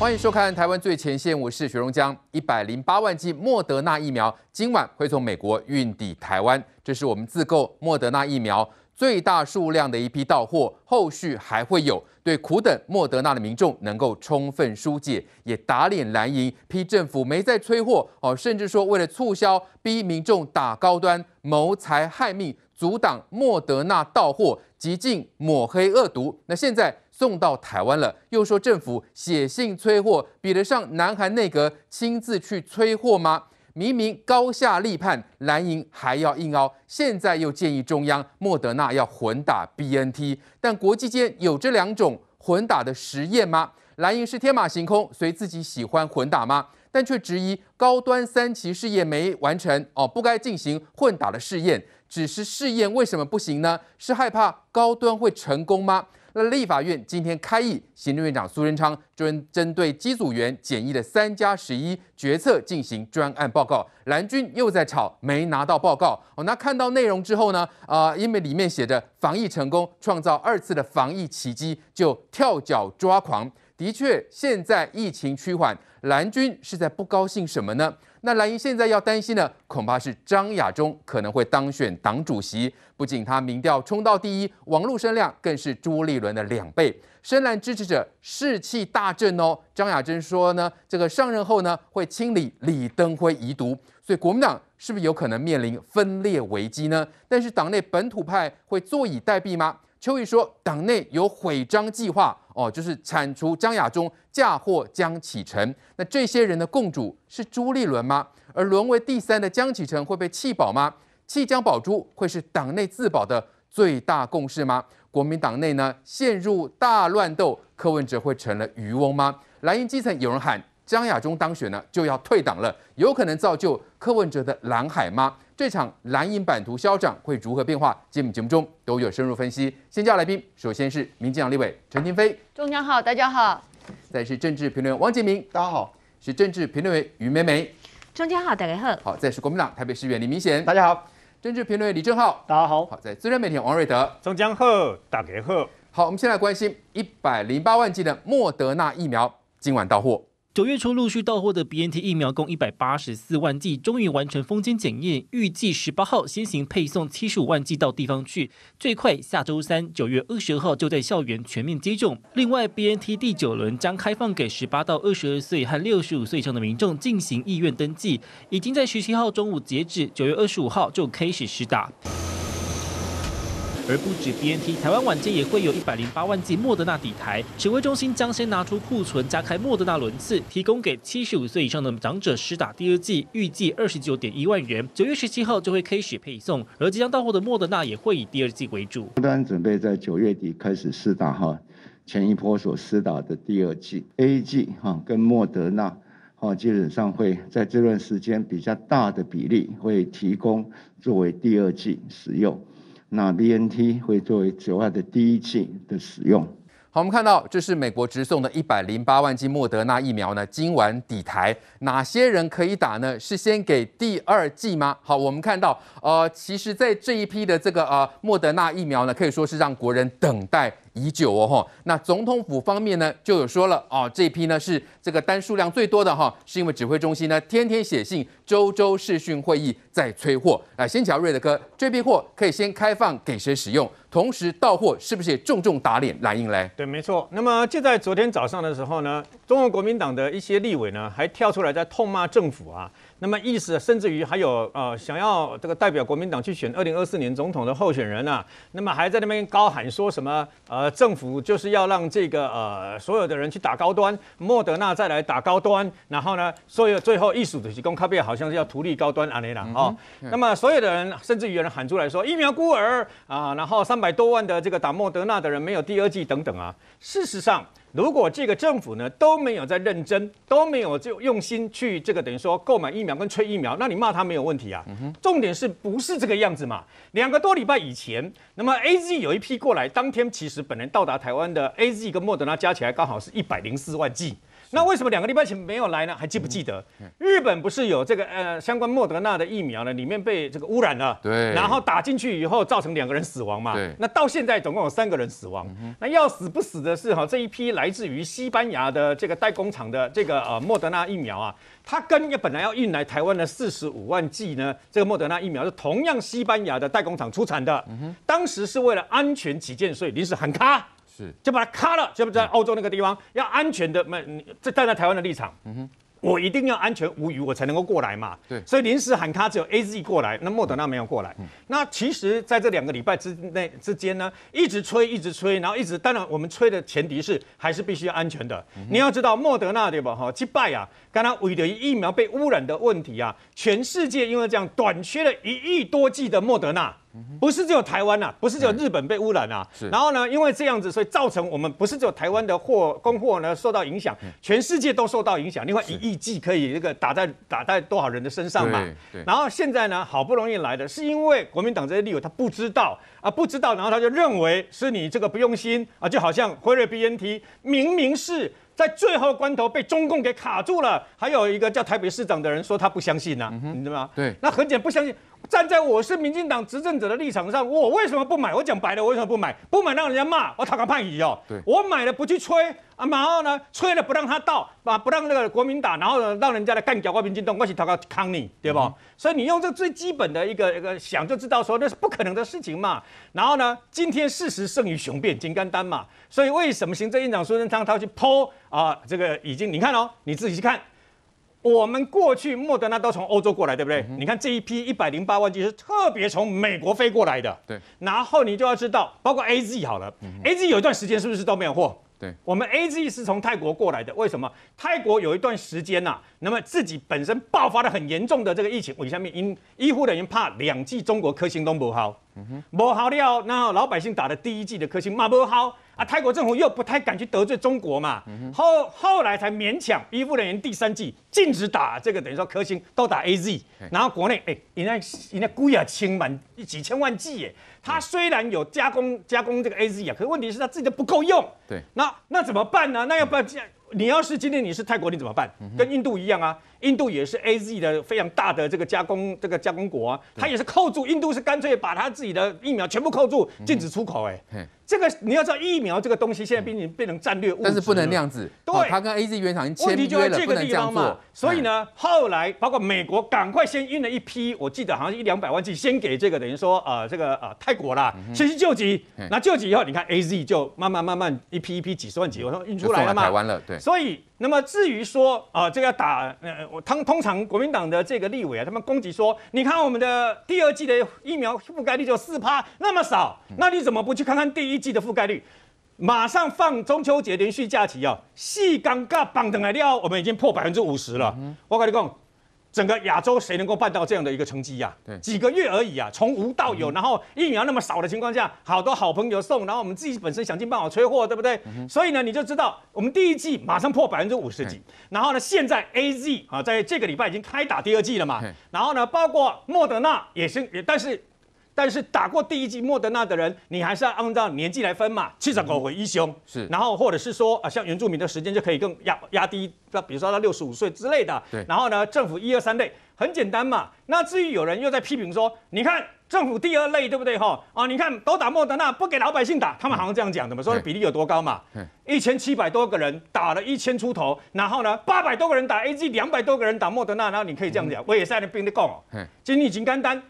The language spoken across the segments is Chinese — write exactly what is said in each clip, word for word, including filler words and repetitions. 欢迎收看《台湾最前线》，我是许荣江。一百零八万剂莫德纳疫苗今晚会从美国运抵台湾，这是我们自购莫德纳疫苗最大数量的一批到货，后续还会有。对苦等莫德纳的民众能够充分疏解，也打脸蓝营批政府没在催货哦，甚至说为了促销逼民众打高端，谋财害命，阻挡莫德纳到货，极尽抹黑恶毒。那现在送到台湾了，又说政府写信催货，比得上南韩内阁亲自去催货吗？明明高下立判，蓝营还要硬凹，现在又建议中央莫德纳要混打 B N T， 但国际间有这两种混打的实验吗？蓝营是天马行空，随自己喜欢混打吗？但却质疑高端三期试验没完成哦，不该进行混打的试验，只是试验为什么不行呢？是害怕高端会成功吗？那立法院今天开议，行政院长苏贞昌针针对机组员检疫的三加十一决策进行专案报告，蓝军又在吵没拿到报告。哦，那看到内容之后呢，啊、呃，因为里面写着防疫成功，创造二次的防疫奇迹，就跳脚抓狂。的确，现在疫情趋缓，蓝军是在不高兴什么呢？那蓝营现在要担心的，恐怕是张亚中可能会当选党主席。不仅他民调冲到第一，网络声量更是朱立伦的两倍，深蓝支持者士气大振哦。张亚中说呢，这个上任后呢，会清理李登辉遗毒，所以国民党是不是有可能面临分裂危机呢？但是党内本土派会坐以待毙吗？邱毅说，党内有毁章计划哦，就是铲除张亚中，嫁祸江启臣。那这些人的共主是朱立伦吗？而沦为第三的江启臣会被弃保吗？弃江保朱会是党内自保的最大共识吗？国民党内呢陷入大乱斗，柯文哲会成了渔翁吗？蓝营基层有人喊张亚中当选呢就要退党了，有可能造就柯文哲的蓝海吗？这场蓝营版图消长会如何变化？今天节目中都有深入分析。先叫来宾，首先是民进党立委陈亭妃，中央好，大家好；再是政治评论员汪洁民，大家好；是政治评论员于美美，中央好，大家好；好，再是国民党台北市议员李明贤，大家好；政治评论员李正浩，大家好；好，在资深媒体王瑞德，中央好，大家好。好，我们先来关心一百零八万剂的莫德纳疫苗今晚到货。九月初陆续到货的 B N T 疫苗共一百八十四万剂，终于完成封笺检验，预计十八号先行配送七十五万剂到地方去，最快下周三九月二十二号就在校园全面接种。另外 ，B N T 第九轮将开放给十八到二十二岁和六十五岁以上的民众进行意愿登记，已经在十七号中午截止，九月二十五号就开始施打。而不止 B N T， 台湾晚间也会有一百零八万剂莫德纳抵台。指挥中心将先拿出库存，加开莫德纳轮次，提供给七十五岁以上的长者施打第二剂，预计二十九点一万人，九月十七号就会开始配送。而即将到货的莫德纳也会以第二剂为主。台湾准备在九月底开始施打哈，前一波所施打的第二剂 A Z 哈跟莫德纳。哦，基本上会在这段时间比较大的比例会提供作为第二剂使用。那 B N T 会作为九月的第一季的使用。好，我们看到这是美国直送的一百零八万剂莫德纳疫苗呢，今晚抵台，哪些人可以打呢？是先给第二剂吗？好，我们看到，呃，其实，在这一批的这个呃莫德纳疫苗呢，可以说是让国人等待已久哦哈。那总统府方面呢，就有说了哦，这一批呢是这个单数量最多的哈，是因为指挥中心呢天天写信，周周视讯会议在催货。来，先讲瑞德哥，这批货可以先开放给谁使用？同时到货是不是也重重打脸蓝营嘞？对，没错。那么就在昨天早上的时候呢，中国国民党的一些立委呢还跳出来在痛骂政府啊。那么意思甚至于还有呃想要这个代表国民党去选二零二四年总统的候选人啊，那么还在那边高喊说什么呃政府就是要让这个呃所有的人去打高端，莫德纳再来打高端，然后呢所有最后一数的提供咖啡好像是要图利高端安内啦哦。那么所有的人甚至于有人喊出来说疫苗孤儿啊，然后三百多万的这个打莫德纳的人没有第二剂等等啊。事实上，如果这个政府呢都没有在认真，都没有就用心去这个等于说购买疫苗跟催疫苗，那你骂他没有问题啊。嗯、重点是不是这个样子嘛？两个多礼拜以前，那么 A Z 有一批过来，当天其实本来到达台湾的 A Z 跟莫德纳加起来刚好是一百零四万剂。那为什么两个礼拜前没有来呢？还记不记得日本不是有这个呃相关莫德纳的疫苗呢？里面被这个污染了，对，然后打进去以后造成两个人死亡嘛。对，那到现在总共有三个人死亡。嗯、那要死不死的是哈，这一批来自于西班牙的这个代工厂的这个呃莫德纳疫苗啊，它跟本来要运来台湾的四十五万剂呢，这个莫德纳疫苗是同样西班牙的代工厂出产的。嗯、当时是为了安全起见，所以临时喊卡。 就把它卡了，就在澳洲那个地方、嗯、要安全的，没这站在台湾的立场，嗯、我一定要安全无虞，我才能够过来嘛。对，所以临时喊卡只有 A Z 过来，那莫德纳没有过来。嗯、那其实在这两个礼拜之内之间呢，一直吹一直吹，然后一直当然我们吹的前提是还是必须安全的。嗯、你要知道莫德纳对吧？哈，击败啊，刚刚为了疫苗被污染的问题啊，全世界因为这样短缺了一亿多剂的莫德纳。 不是只有台湾呐、啊，不是只有日本被污染啊。嗯、然后呢，因为这样子，所以造成我们不是只有台湾的货供货呢受到影响，嗯、全世界都受到影响。另外一亿剂可以这个打在打在多少人的身上嘛？然后现在呢，好不容易来的，是因为国民党这些立委他不知道啊，不知道，然后他就认为是你这个不用心啊，就好像辉瑞 B N T 明明是。 在最后关头被中共给卡住了，还有一个叫台北市长的人说他不相信啊，嗯、你知道吗？对，那很简单，不相信。站在我是民进党执政者的立场上，我为什么不买？我讲白了，我为什么不买？不买让人家骂，我讨个叛逆哦。对，我买了不去吹啊，然后呢，吹了不让他到，把不让那个国民党，然后呢让人家来干掉我民进党，我去讨个康你，对吧？嗯、所以你用这最基本的一个一个想就知道说那是不可能的事情嘛。然后呢，今天事实胜于雄辩，金甘丹嘛。所以为什么行政院长苏贞昌他去剖？ 啊，这个已经你看哦，你自己去看，我们过去莫德纳都从欧洲过来，对不对？嗯、你看这一批一百零八万剂是特别从美国飞过来的，对。然后你就要知道，包括 A Z 好了、嗯、，A Z 有一段时间是不是都没有货？对，我们 A Z 是从泰国过来的，为什么？泰国有一段时间呐、啊，那么自己本身爆发的很严重的这个疫情，我下面因医护人员怕两剂中国科兴都不好，嗯、不好了，然后老百姓打的第一剂的科兴嘛不好。 啊，泰国政府又不太敢去得罪中国嘛，嗯、后后来才勉强医护人员第三季禁止打这个，等于说科兴都打 A Z， 然后国内哎，人家人家估也千万几千万剂耶，他虽然有加工加工这个 A Z 啊，可是问题是他自己都不够用，对，那那怎么办呢？那要不要？嗯 你要是今天你是泰国，你怎么办？跟印度一样啊，印度也是 A Z 的非常大的这个加工这个加工国啊，它也是扣住，印度是干脆把它自己的疫苗全部扣住，禁止出口、欸。哎，这个你要知道，疫苗这个东西现在变成变成战略物资，但是不能那样子。对，它、哦、跟 A Z 原厂已经签约了，不能这样做。所以呢，后来包括美国赶快先运了一批，我记得好像一两百万剂，先给这个等于说啊、呃、这个啊、呃、泰国啦，嗯、先去救急。那救急以后，你看 A Z 就慢慢慢慢一批一批几十万剂，我说运出来了嘛，台湾了，对。 所以，那么至于说啊、呃，这个打呃，我通通常国民党的这个立委啊，他们攻击说，你看我们的第二季的疫苗覆盖率就四趴，那么少，那你怎么不去看看第一季的覆盖率？马上放中秋节连续假期啊，细尴尬绑等来料，我们已经破百分之五十了。嗯、我跟你讲，整个亚洲谁能够办到这样的一个成绩呀、啊？几个月而已啊，从无到有，嗯、然后疫苗那么少的情况下，好多好朋友送，然后我们自己本身想尽办法催货，对不对？嗯、所以呢，你就知道。 我们第一季马上破百分之五十几，然后呢，现在 A Z 啊，在这个礼拜已经开打第二季了嘛，然后呢，包括莫德纳也是，但是但是打过第一季莫德纳的人，你还是要按照年纪来分嘛，七十五岁以上，是，然后或者是说啊，像原住民的时间就可以更压压低，比如说到六十五岁之类的，然后呢，政府一二三类很简单嘛。那至于有人又在批评说，你看。 政府第二类对不对哈？啊，你看都打莫德纳，不给老百姓打，他们好像这样讲的嘛，说比例有多高嘛？一千七百多个人打了一千出头，然后呢，八百多个人打 A Z， 两百多个人打莫德纳，然后你可以这样讲，嗯、我也是按病例讲哦。今天已经简单，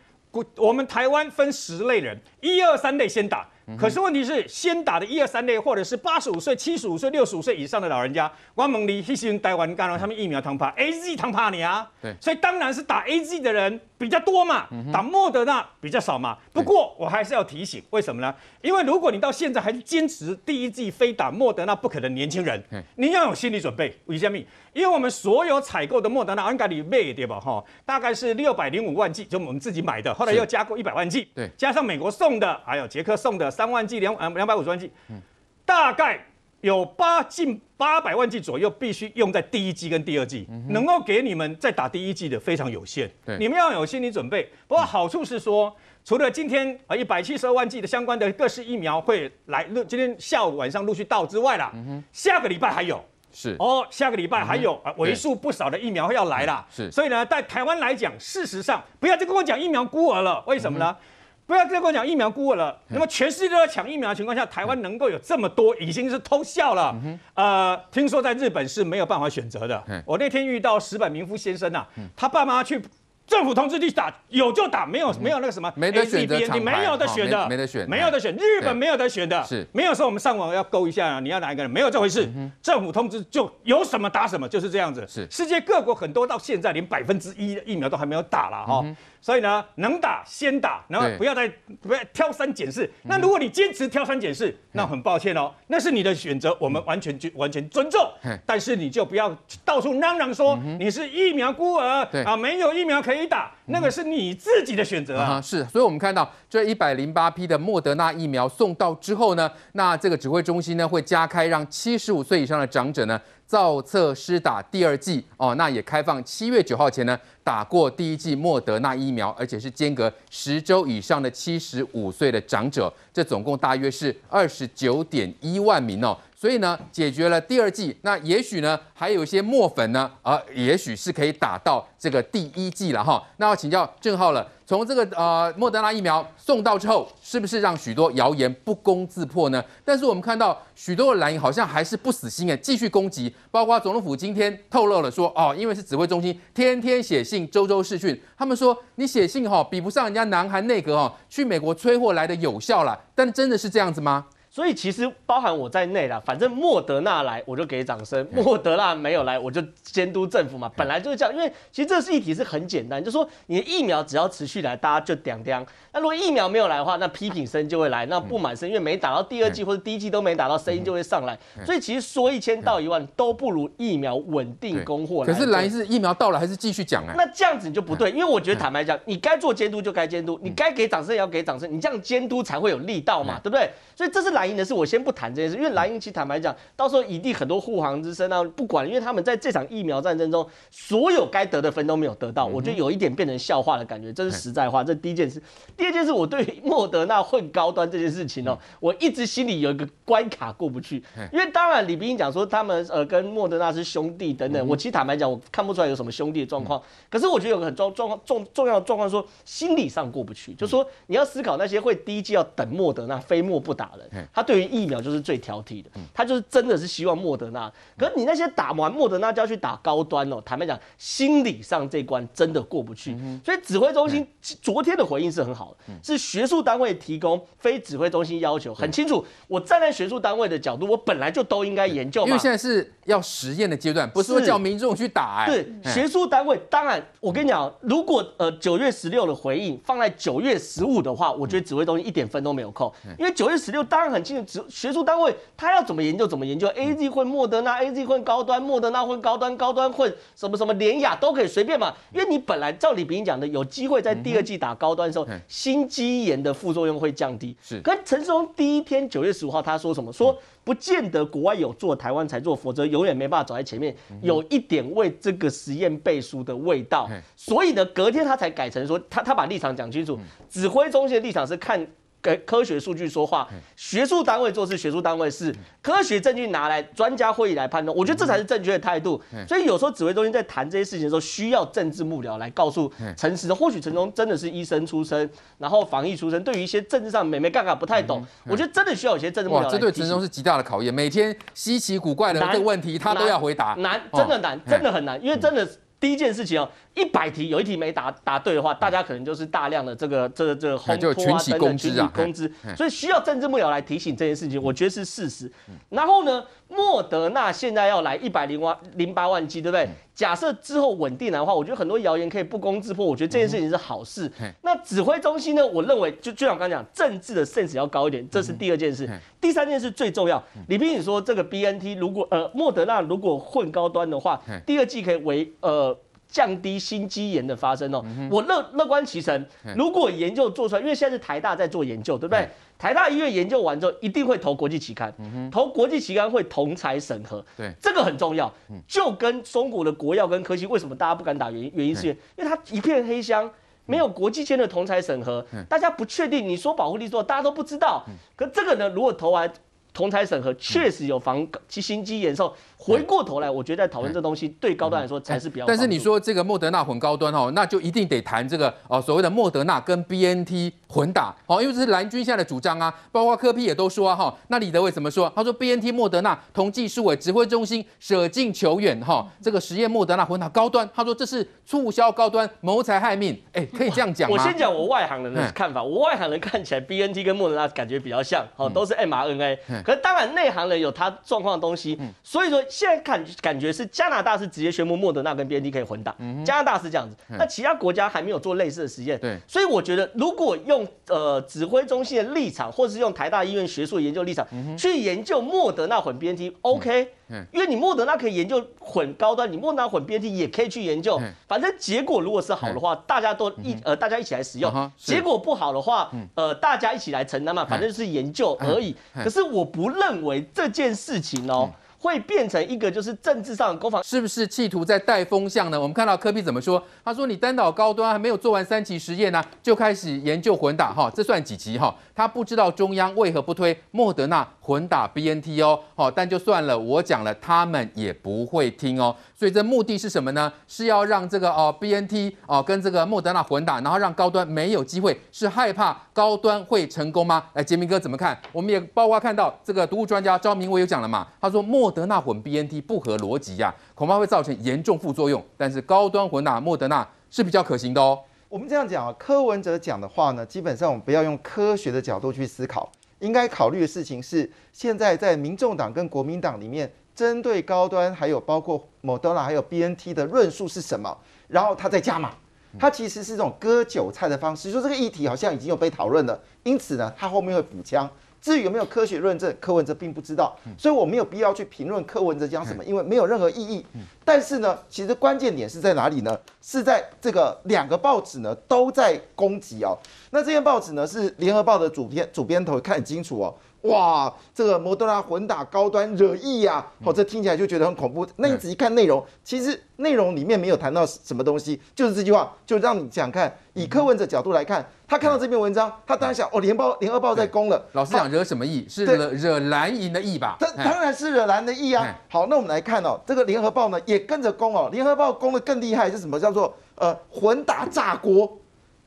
我们台湾分十类人，一二三类先打。 可是问题是，先打的一二三类，或者是八十五岁、七十五岁、六十五岁以上的老人家，我问你，那时候台湾干了，他们疫苗通怕 A Z 通怕你啊，所以当然是打 A Z 的人比较多嘛，嗯、打莫德纳比较少嘛。不过我还是要提醒，为什么呢？因为如果你到现在还是坚持第一剂非打莫德纳不可能，年轻人，你要有心理准备。为什么？因为我们所有采购的莫德纳，按概率卖对吧？哈，大概是六百零五万剂，就我们自己买的，后来又加过一百万剂，加上美国送的，还有捷克送的。 三万剂两呃两百五十万剂，嗯、大概有八近八百万剂左右，必须用在第一剂跟第二剂，嗯、能够给你们再打第一剂的非常有限，你们要有心理准备。不过好处是说，嗯、除了今天啊一百七十二万剂的相关的各式疫苗会来，今天下午晚上陆续到之外啦，嗯、下个礼拜还有。是哦，下个礼拜还有啊，为数不少的疫苗要来啦。是，所以呢，在台湾来讲，事实上不要再跟我讲疫苗孤儿了，为什么呢？不要再跟我讲疫苗孤儿了。那么全世界都在抢疫苗的情况下，台湾能够有这么多，已经是偷笑了。呃，听说在日本是没有办法选择的。我那天遇到石本明夫先生啊，他爸妈去。 政府通知去打，有就打，没有没有那个什么，没得选择，你没有的选的，没得选，没有的选，日本没有的选的，是没有说我们上网要勾一下，你要哪一个人，没有这回事，政府通知就有什么打什么，就是这样子。是世界各国很多到现在连百分之一的疫苗都还没有打了哈，所以呢，能打先打，然后不要再不要挑三拣四。那如果你坚持挑三拣四，那很抱歉哦，那是你的选择，我们完全完全尊重，但是你就不要到处嚷嚷说你是疫苗孤儿啊，没有疫苗可以。 你打那个是你自己的选择啊、嗯！是，所以我们看到这一百零八批的莫德纳疫苗送到之后呢，那这个指挥中心呢会加开让七十五岁以上的长者呢造册施打第二剂哦，那也开放七月九号前呢打过第一剂莫德纳疫苗，而且是间隔十周以上的七十五岁的长者，这总共大约是二十九点一万名哦。 所以呢，解决了第二剂，那也许呢，还有一些墨粉呢，啊、呃，也许是可以打到这个第一剂了哈。那要请教正皓了，从这个呃莫德纳疫苗送到之后，是不是让许多谣言不攻自破呢？但是我们看到许多的蓝营好像还是不死心哎，继续攻击，包括总统府今天透露了说，哦，因为是指挥中心天天写信，周周视讯，他们说你写信哈、哦，比不上人家南韩内阁哈，去美国催货来的有效啦。但真的是这样子吗？ 所以其实包含我在内啦，反正莫德纳来我就给掌声，莫德纳没有来我就监督政府嘛，本来就是这样。因为其实这是议题是很简单，就说你的疫苗只要持续来，大家就叮叮。那如果疫苗没有来的话，那批评声就会来，那不满声，因为没打到第二剂或者第一剂都没打到，声音就会上来。所以其实说一千道一万，都不如疫苗稳定供货来。可是来是疫苗到了还是继续讲哎、欸？那这样子你就不对，因为我觉得坦白讲，你该做监督就该监督，你该给掌声也要给掌声，你这样监督才会有力道嘛，对不对？所以这是。 蓝营的事我先不谈这件事，因为蓝营其实坦白讲，到时候一定很多护航之声啊，不管，因为他们在这场疫苗战争中，所有该得的分都没有得到，嗯、我觉得有一点变成笑话的感觉，这是实在话，这是第一件事。第二件事，我对于莫德纳混高端这件事情哦，嗯、我一直心里有一个关卡过不去，因为当然李秉英讲说他们呃跟莫德纳是兄弟等等，嗯、我其实坦白讲我看不出来有什么兄弟的状况，嗯、可是我觉得有个很重重重重要的状况说心理上过不去，就说你要思考那些会第一季要等莫德纳非莫不打人。 他对于疫苗就是最挑剔的，他就是真的是希望莫德纳。可是你那些打完莫德纳就要去打高端哦，坦白讲，心理上这关真的过不去。所以指挥中心昨天的回应是很好的，是学术单位提供，非指挥中心要求很清楚。我站在学术单位的角度，我本来就都应该研究嘛，因为现在是要实验的阶段，不是说叫民众去打、欸。对，学术单位当然，我跟你讲，如果呃九月十六的回应放在九月十五的话，我觉得指挥中心一点分都没有扣，因为九月十六当然。 很清楚，学术单位他要怎么研究怎么研究 ，A Z 混莫德纳 ，A Z 混高端，莫德纳混高端，高端混什么什么联雅都可以随便嘛，因为你本来照李秉英讲的，有机会在第二季打高端的时候，嗯、心肌炎的副作用会降低。是，可是陈世忠第一天九月十五号他说什么？说不见得国外有做，台湾才做，否则永远没办法走在前面。有一点为这个实验背书的味道，嗯、所以呢，隔天他才改成说，他他把立场讲清楚，指挥中心的立场是看。 给科学数据说话，学术单位做事，学术单位是科学证据拿来专家会议来判断，我觉得这才是正确的态度。所以有时候指挥中心在谈这些事情的时候，需要政治幕僚来告诉陈时中。或许陈时中真的是医生出身，然后防疫出身，对于一些政治上美眉杠杠不太懂，我觉得真的需要有些政治幕僚来。这对陈时中是极大的考验，每天稀奇古怪的这个问题他都要回答，难，真的难，真的很难，因为真的。 第一件事情哦，一百题有一题没答答对的话，大家可能就是大量的这个这个这个烘托啊等等群体工资，所以需要政治幕僚来提醒这件事情，我觉得是事实。然后呢，莫德纳现在要来一百零万零八万剂，对不对？假设之后稳定来的话，我觉得很多谣言可以不攻自破，我觉得这件事情是好事。那指挥中心呢，我认为就就像我刚才讲，政治的 sense 要高一点，这是第二件事。第三件事最重要，李秉英说这个 B N T 如果呃莫德纳如果混高端的话，第二季可以为呃。 降低心肌炎的发生哦，我乐乐观其成。如果研究做出来，因为现在是台大在做研究，对不对？台大医院研究完之后，一定会投国际期刊，投国际期刊会同侪审核，对，这个很重要。就跟中国的国药跟科兴，为什么大家不敢打原因？原因是因为它一片黑箱。 没有国际间的同侪审核，大家不确定。你说保护力弱，大家都不知道。可这个呢，如果投完同台审核确实有防心肌炎后，回过头来，我觉得在讨论这东西对高端来说才是比较。但是你说这个莫德纳混高端哦，那就一定得谈这个哦所谓的莫德纳跟 B N T 混打哦，因为这是蓝军现在的主张啊，包括柯 P 也都说啊哈。那李德伟怎么说？他说 B N T 莫德纳同技术委指挥中心舍近求远哈，这个实验莫德纳混打高端，他说这是促销高端、谋财害命。哎，可以这样讲吗？我先讲我外行人的看法，我外行人看起来 B N T 跟莫德纳感觉比较像哦，都是 mRNA。可是当然，内行人有他状况的东西，所以说现在感感觉是加拿大是直接宣布莫德纳跟 B N T 可以混打，加拿大是这样子，那其他国家还没有做类似的实验，对，所以我觉得如果用呃指挥中心的立场，或是用台大医院学术研究立场去研究莫德纳混 B N T，OK。因为你莫德纳可以研究混高端，你莫德纳混 B N T 也可以去研究，反正结果如果是好的话，大家都一呃大家一起来使用；结果不好的话，呃大家一起来承担嘛，反正就是研究而已。可是我不认为这件事情哦。会变成一个就是政治上的攻防，是不是企图在带风向呢？我们看到柯 P 怎么说，他说你单岛高端还没有做完三期实验呢、啊，就开始研究混打哈，这算几期哈？他不知道中央为何不推莫德纳混打 B N T 哦，好，但就算了，我讲了他们也不会听哦，所以这目的是什么呢？是要让这个哦 B N T 哦跟这个莫德纳混打，然后让高端没有机会，是害怕高端会成功吗？哎，杰明哥怎么看？我们也包括看到这个毒物专家赵明威有讲了嘛，他说莫。莫德纳混 B N T 不合逻辑呀，恐怕会造成严重副作用。但是高端混打莫德纳是比较可行的哦。我们这样讲啊，柯文哲讲的话呢，基本上我们不要用科学的角度去思考，应该考虑的事情是，现在在民众党跟国民党里面，针对高端还有包括莫德纳还有 B N T 的论述是什么，然后他再加码。它其实是一种割韭菜的方式，说这个议题好像已经有被讨论了，因此呢，它后面会补枪。至于有没有科学论证，柯文哲并不知道，所以我没有必要去评论柯文哲讲什么，因为没有任何意义。但是呢，其实关键点是在哪里呢？是在这个两个报纸呢都在攻击哦。那这篇报纸呢是《联合报》的主编，主编头看很清楚哦。哇，这个莫德纳混打高端惹疫呀、啊！哦，这听起来就觉得很恐怖。那你仔细看内容，其实内容里面没有谈到什么东西，就是这句话，就让你想看。以柯文哲角度来看，他看到这篇文章，他当然想，哦，联报、联合报在攻了。老实讲，惹什么疫？是惹惹蓝营的疫吧？他当然是惹蓝的疫啊。好，那我们来看哦，这个联合报呢也跟着攻哦，联合报攻的更厉害，是什么叫做呃混打炸锅？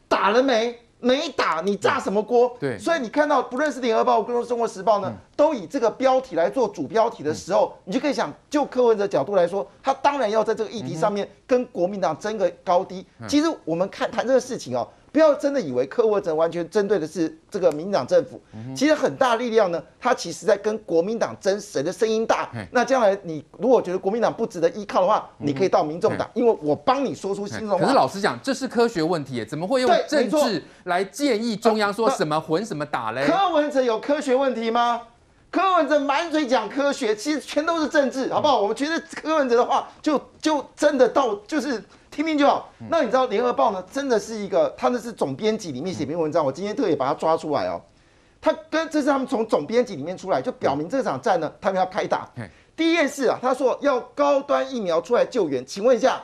打了没？没打你炸什么锅？对，所以你看到不论是联合报跟中国时报呢，都以这个标题来做主标题的时候，你就可以想，就柯文哲角度来说，他当然要在这个议题上面跟国民党争个高低。其实我们看谈这个事情哦，不要真的以为柯文哲完全针对的是这个民进党政府，其实很大力量呢，他其实在跟国民党争谁的声音大。那将来你如果觉得国民党不值得依靠的话，你可以到民众党，因为我帮你说出心中话。可是老实讲，这是科学问题耶，怎么会用政治？来建议中央说什么混什么打嘞？柯文哲有科学问题吗？柯文哲满嘴讲科学，其实全都是政治，好不好？我们觉得柯文哲的话就，就就真的到就是听听就好。那你知道《联合报》呢，真的是一个，他那是总编辑里面写篇文章，我今天特别把它抓出来哦。他跟这是他们从总编辑里面出来，就表明这场战呢，他们要开打。第一件事啊，他说要高端疫苗出来救援，请问一下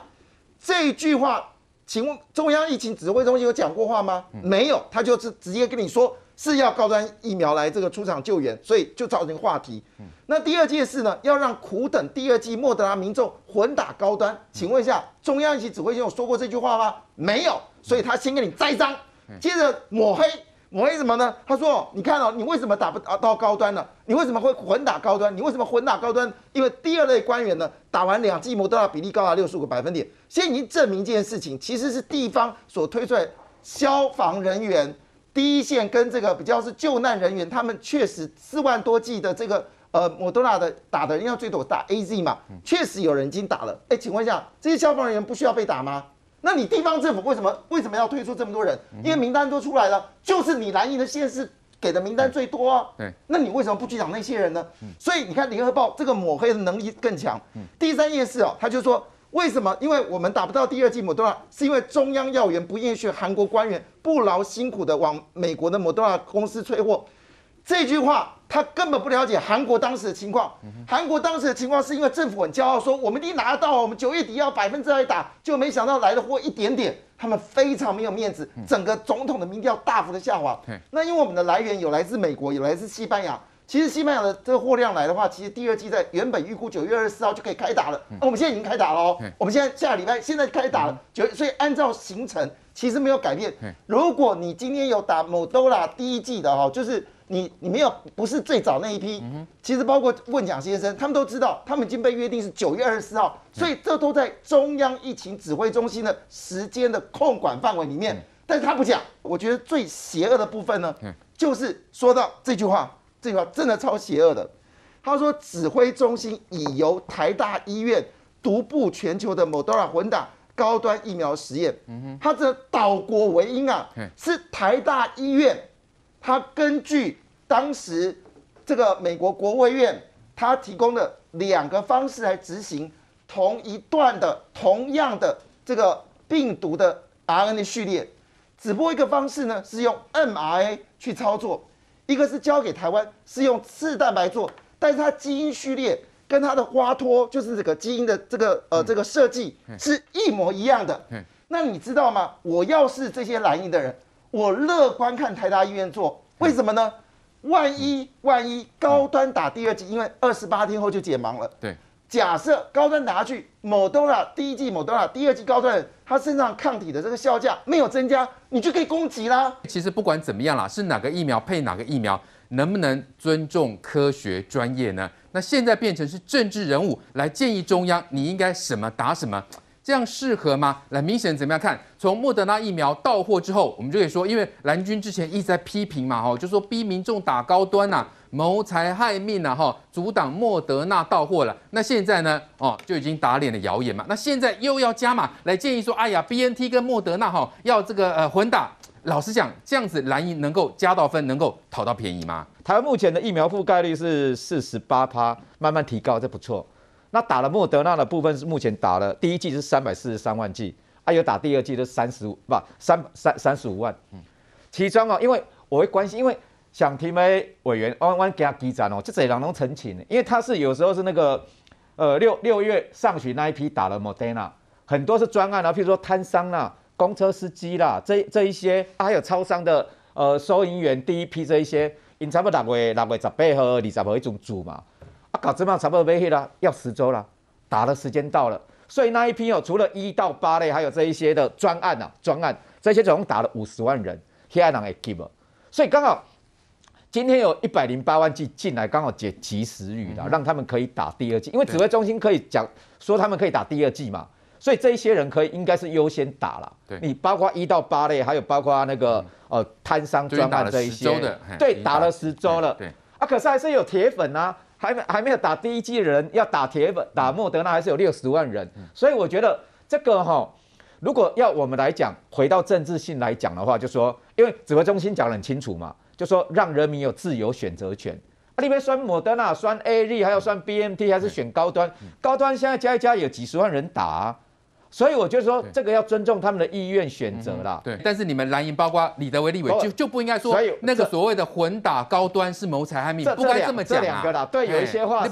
这一句话。请问中央疫情指挥中心有讲过话吗？没有，他就直直接跟你说是要高端疫苗来这个出场救援，所以就造成话题。那第二件事呢，要让苦等第二季莫德纳民众混打高端，请问一下中央疫情指挥中心有说过这句话吗？没有，所以他先给你栽赃，接着抹黑。抹黑什么呢？他说：“你看哦，你为什么打不到高端呢？你为什么会混打高端？你为什么混打高端？因为第二类官员呢，打完两剂莫德纳比例高达六十五个百分点。现在已经证明这件事情，其实是地方所推出来消防人员、第一线跟这个比较是救难人员，他们确实四万多剂的这个呃莫德纳的打的人要最多打 A Z 嘛，确实有人已经打了。哎，请问一下，这些消防人员不需要被打吗？”那你地方政府为什么为什么要推出这么多人？因为名单都出来了，就是你蓝营的县市给的名单最多啊。对，那你为什么不去讲那些人呢？所以你看《联合报》这个抹黑的能力更强。第三件事哦，他就说为什么？因为我们打不到第二剂莫德纳，是因为中央要员不愿意去韩国官员不劳辛苦的往美国的莫德纳公司催货。这句话他根本不了解韩国当时的情况。韩国当时的情况是因为政府很骄傲，说我们一定拿得到，我们九月底要百分之二打，就没想到来的货一点点，他们非常没有面子，整个总统的民调大幅的下滑。那因为我们的来源有来自美国，有来自西班牙，其实西班牙的这个货量来的话，其实第二季在原本预估九月二十四号就可以开打了。那、嗯啊、我们现在已经开打了哦，嗯、我们现在下礼拜现在开打了，九、嗯、所以按照行程其实没有改变。嗯、如果你今天有打 Motola 第一季的哈、哦，就是你你没有不是最早那一批，嗯、其实包括问蒋先生他们都知道，他们已经被约定是九月二十四号，所以这都在中央疫情指挥中心的时间的控管范围里面。嗯、但是他不讲，我觉得最邪恶的部分呢，嗯、就是说到这句话。这句话真的超邪恶的。他说，指挥中心已由台大医院独步全球的 Moderna 混打高端疫苗实验。嗯、他这倒果为因啊，是台大医院，他根据当时这个美国国卫院他提供的两个方式来执行同一段的同样的这个病毒的 R N A 序列，只不过一个方式呢是用 mRNA 去操作。一个是交给台湾，是用刺蛋白做，但是它基因序列跟它的花托，就是这个基因的这个呃这个设计是一模一样的。那你知道吗？我要是这些蓝营的人，我乐观看台大医院做，为什么呢？万一万一高端打第二剂，因为二十八天后就解盲了。对，假设高端打下去，某多啦第一剂某多啦第二剂高端人，他身上抗体的这个效价没有增加，你就可以攻击啦。其实不管怎么样啦，是哪个疫苗配哪个疫苗，能不能尊重科学专业呢？那现在变成是政治人物来建议中央，你应该什么打什么，这样适合吗？来，明显怎么样看？从莫德纳疫苗到货之后，我们就可以说，因为蓝军之前一直在批评嘛，哈，就说逼民众打高端呐、啊。谋财害命啊！哈，阻挡莫德纳到货了。那现在呢？哦，就已经打脸的谣言嘛。那现在又要加码来建议说，哎呀 ，B N T 跟莫德纳哈要这个呃混打。老实讲，这样子蓝营能够加到分，能够讨到便宜吗？台湾目前的疫苗覆盖率是四十八趴，慢慢提高，这不错。那打了莫德纳的部分是目前打了第一剂是三百四十三万剂，啊，有打第二剂都三十五不三三三十五万。嗯，其中啊、哦，因为我会关心，因为。想提名委员，我我给他基站哦，这侪人拢澄清的，因为他是有时候是那个，呃六六月上旬那一批打了 Moderna， 很多是专案啊，譬如说摊商啦、公车司机啦，这这一些、啊，还有超商的呃收银员第一批这一些，因差不多六月六月十八号、二十号一种组嘛，啊搞这嘛差不多要去啦，要十周啦，打的时间到了，所以那一批哦，除了一到八类，还有这一些的专案啊专案，这些总共打了五十万人，黑暗人会记无，所以刚好。今天有一百零八万剂进来，刚好解及时雨啦，让他们可以打第二剂，因为指挥中心可以讲说他们可以打第二剂嘛，所以这一些人可以应该是优先打啦。你包括一到八类，还有包括那个呃摊商专案这一些，对，打了十周了。啊，可是还是有铁粉啊，还没还没有打第一剂的人要打铁粉，打莫德纳还是有六十万人，所以我觉得这个哈，如果要我们来讲，回到政治性来讲的话，就说因为指挥中心讲得很清楚嘛。就说让人民有自由选择权，啊，你别算莫德纳、算 A Z， 还有算 B N T， 还是选高端，高端现在加一加有几十万人打、啊，所以我就说这个要尊重他们的意愿选择啦。对，但是你们蓝营包括李德维立委就就不应该说那个所谓的混打高端是谋财害命，不该这么讲啊。这两个啦，对，有一些话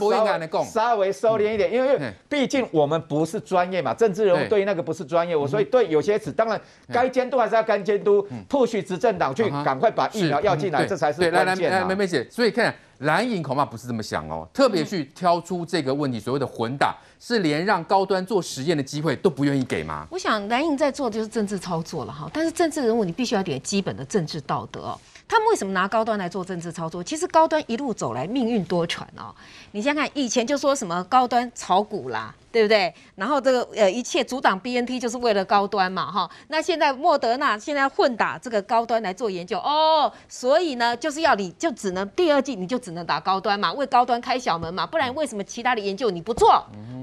稍微收敛一点，因为毕竟我们不是专业嘛，政治人物对那个不是专业，我所以对有些词当然该监督还是要该监督，迫使执政党去赶快把疫苗要进来，这才是关键啊。梅梅姐，所以看。蓝营恐怕不是这么想哦，特别去挑出这个问题，所谓的混打是连让高端做实验的机会都不愿意给吗？我想蓝营在做的就是政治操作了哈，但是政治人物你必须要有点基本的政治道德哦。他们为什么拿高端来做政治操作？其实高端一路走来命运多舛哦。你想想看，以前就说什么高端炒股啦，对不对？然后这个呃一切阻挡 B N T 就是为了高端嘛哈。那现在莫德纳现在混打这个高端来做研究哦，所以呢就是要你就只能第二季你就只能打高端嘛，为高端开小门嘛，不然为什么其他的研究你不做，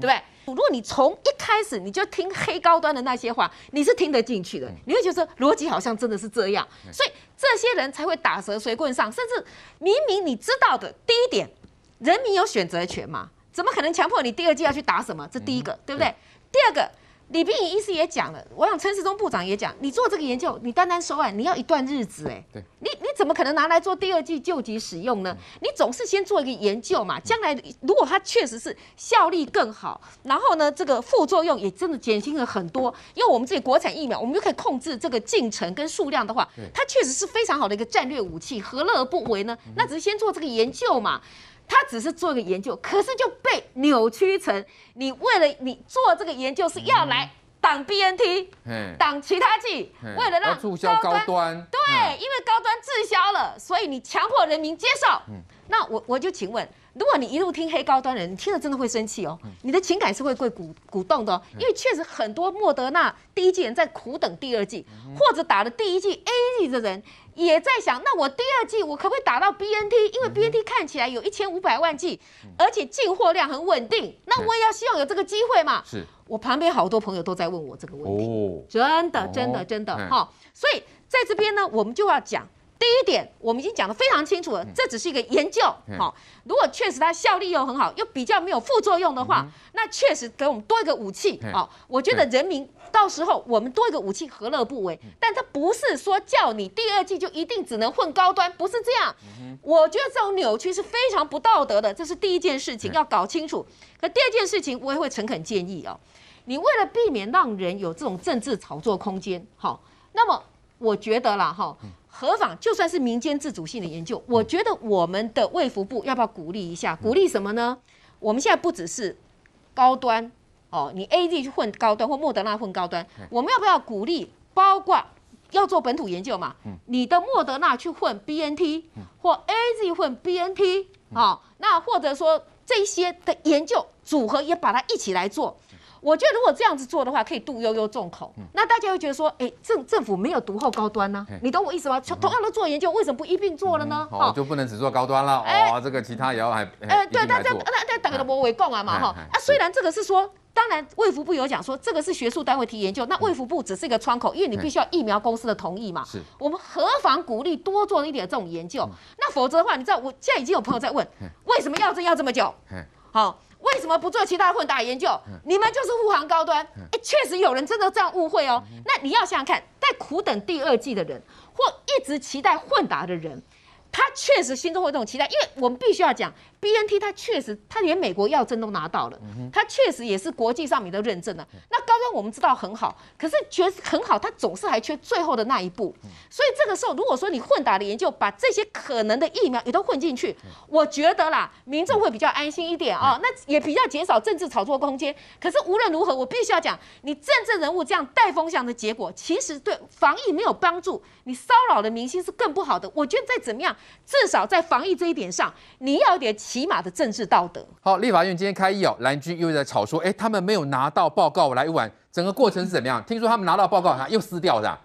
对不对？如果你从一开始你就听黑高端的那些话，你是听得进去的，你会觉得逻辑好像真的是这样，所以这些人才会打蛇随棍上，甚至明明你知道的，第一点，人民有选择权嘛，怎么可能强迫你第二季要去打什么？这第一个，对不对？第二个，李秉穎医师也讲了，我想陈时中部长也讲，你做这个研究，你单单手腕你要一段日子哎，对，你你怎么可能拿来做第二季救急使用呢？你总是先做一个研究嘛，将来如果它确实是效力更好，然后呢，这个副作用也真的减轻了很多，因为我们自己国产疫苗，我们就可以控制这个进程跟数量的话，它确实是非常好的一个战略武器，何乐而不为呢？那只是先做这个研究嘛。 他只是做一个研究，可是就被扭曲成你为了你做这个研究是要来挡 B N T， 挡其他剂，为了让促销高端，高端对，因为高端滞销了，所以你强迫人民接受。嗯、那我我就请问，如果你一路听黑高端人，你听了真的会生气哦，你的情感是会被鼓鼓动的哦，因为确实很多莫德纳第一季人在苦等第二季，或者打了第一季 A Z 的人。 也在想，那我第二季我可不可以打到 B N T？ 因为 B N T 看起来有一千五百万剂，而且进货量很稳定，那我也要希望有这个机会嘛。是我旁边好多朋友都在问我这个问题，哦、真的，真的，真的哈、哦。所以在这边呢，我们就要讲第一点，我们已经讲得非常清楚了，这只是一个研究哈、哦。如果确实它效力又很好，又比较没有副作用的话，嗯、那确实给我们多一个武器啊、哦。我觉得人民。 到时候我们多一个武器，何乐不为？但它不是说叫你第二季就一定只能混高端，不是这样。我觉得这种扭曲是非常不道德的，这是第一件事情要搞清楚。可第二件事情，我也会诚恳建议哦，你为了避免让人有这种政治炒作空间，好，那么我觉得啦，哈。 何妨就算是民间自主性的研究，我觉得我们的卫福部要不要鼓励一下？鼓励什么呢？我们现在不只是高端。 哦，你 A Z 去混高端或莫德纳混高端，我们要不要鼓励？包括要做本土研究嘛？你的莫德纳去混 B N T 或 A Z 混 B N T， 哦，那或者说这些的研究组合也把它一起来做。我觉得如果这样子做的话，可以杜悠悠众口。那大家会觉得说，哎，政政府没有独后高端呢、啊？你懂我意思吗？同样都做研究，为什么不一并做了呢？哦，就不能只做高端了。哦，这个其他也要还哎，对，大家那那大家都不会讲啊嘛哈。啊，虽然这个是说。 当然，卫福部有讲说，这个是学术单位提研究，那卫福部只是一个窗口，因为你必须要疫苗公司的同意嘛。是，我们何妨鼓励多做一点这种研究？嗯、那否则的话，你知道，我现在已经有朋友在问，为什么药证要这么久？好、哦，为什么不做其他混打研究？你们就是护航高端？哎，确实有人真的这样误会哦。那你要想想看，在苦等第二季的人，或一直期待混打的人。 他确实心中会有这种期待，因为我们必须要讲 B N T， 他确实他连美国药证都拿到了，他确实也是国际上面的认证了。那高端我们知道很好，可是觉得很好，他总是还缺最后的那一步。所以这个时候，如果说你混打的研究把这些可能的疫苗也都混进去，我觉得啦，民众会比较安心一点啊、哦，那也比较减少政治炒作空间。可是无论如何，我必须要讲，你政治人物这样带风向的结果，其实对防疫没有帮助，你骚扰的明星是更不好的。我觉得再怎么样。 至少在防疫这一点上，你要有点起码的政治道德。好，立法院今天开议哦，蓝军又在吵说，哎，他们没有拿到报告来玩，整个过程是怎么样？听说他们拿到报告，他又撕掉的、啊。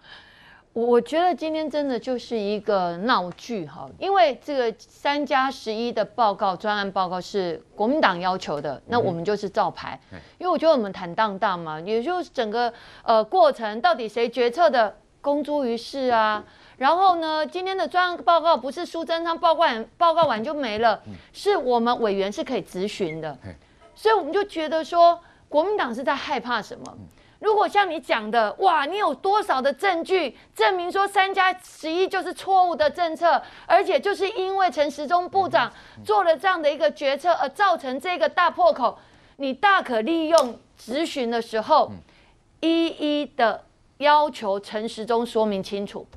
我我觉得今天真的就是一个闹剧哈，因为这个三加十一的报告专案报告是国民党要求的，那我们就是照牌，嗯、因为我觉得我们坦荡荡嘛，也就是整个呃过程到底谁决策的，公诸于世啊。 然后呢？今天的专案报告不是苏贞昌报告完报告完就没了，是我们委员是可以质询的，所以我们就觉得说，国民党是在害怕什么？如果像你讲的，哇，你有多少的证据证明说三加十一就是错误的政策，而且就是因为陈时中部长做了这样的一个决策而造成这个大破口，你大可利用质询的时候，一一的要求陈时中说明清楚。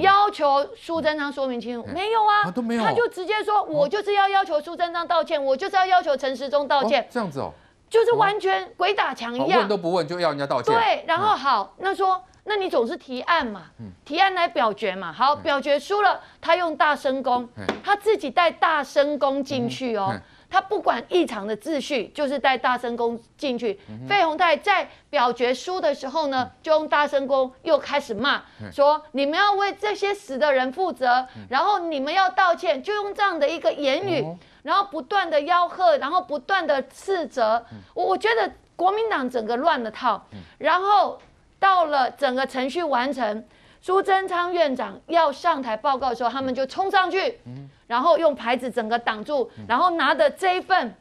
要求苏贞昌说明清楚，没有啊，都没有，他就直接说，我就是要要求苏贞昌道歉，我就是要要求陈时中道歉，这样子哦，就是完全鬼打墙一样，问都不问就要人家道歉，对，然后好，那说，那你总是提案嘛，提案来表决嘛，好，表决输了，他用大声公，他自己带大声公进去哦，他不管异常的秩序，就是带大声公进去。费鸿泰在表决输的时候呢，就用大声公又开始骂，说你们要为这些死的人负责，然后你们要道歉，就用这样的一个言语，然后不断的吆喝，然后不断的斥责。我我觉得国民党整个乱了套，然后到了整个程序完成，苏贞昌院长要上台报告的时候，他们就冲上去，然后用牌子整个挡住，然后拿的这一份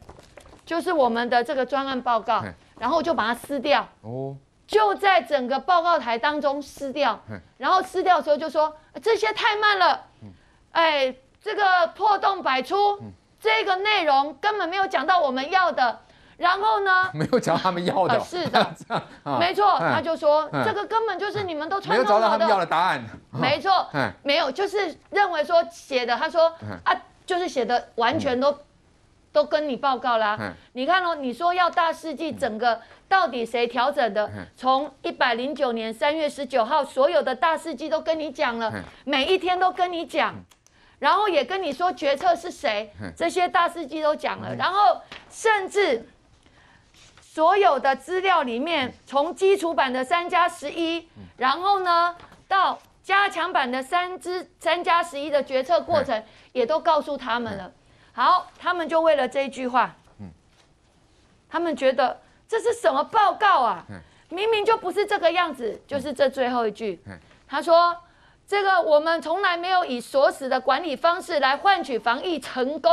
就是我们的这个专案报告。然后就把它撕掉。哦，就在整个报告台当中撕掉。然后撕掉的时候就说、呃、这些太慢了，哎，这个破洞百出，这个内容根本没有讲到我们要的。 然后呢？没有找他们要的、哦呃，是的，啊、没错。他就说、嗯、这个根本就是你们都传统好的，没有找到他们要的答案。哦、没错，嗯、没有，就是认为说写的，他说、嗯、啊，就是写的完全都、嗯、都跟你报告啦。嗯、你看哦，你说要大世纪整个到底谁调整的？嗯、从一百零九年三月十九号，所有的大世纪都跟你讲了，嗯、每一天都跟你讲。嗯 然后也跟你说决策是谁，这些大事记都讲了。然后甚至所有的资料里面，从基础版的三加十一，然后呢到加强版的三之三加十一的决策过程，也都告诉他们了。好，他们就为了这一句话，他们觉得这是什么报告啊？明明就不是这个样子，就是这最后一句，他说。 这个我们从来没有以锁死的管理方式来换取防疫成功，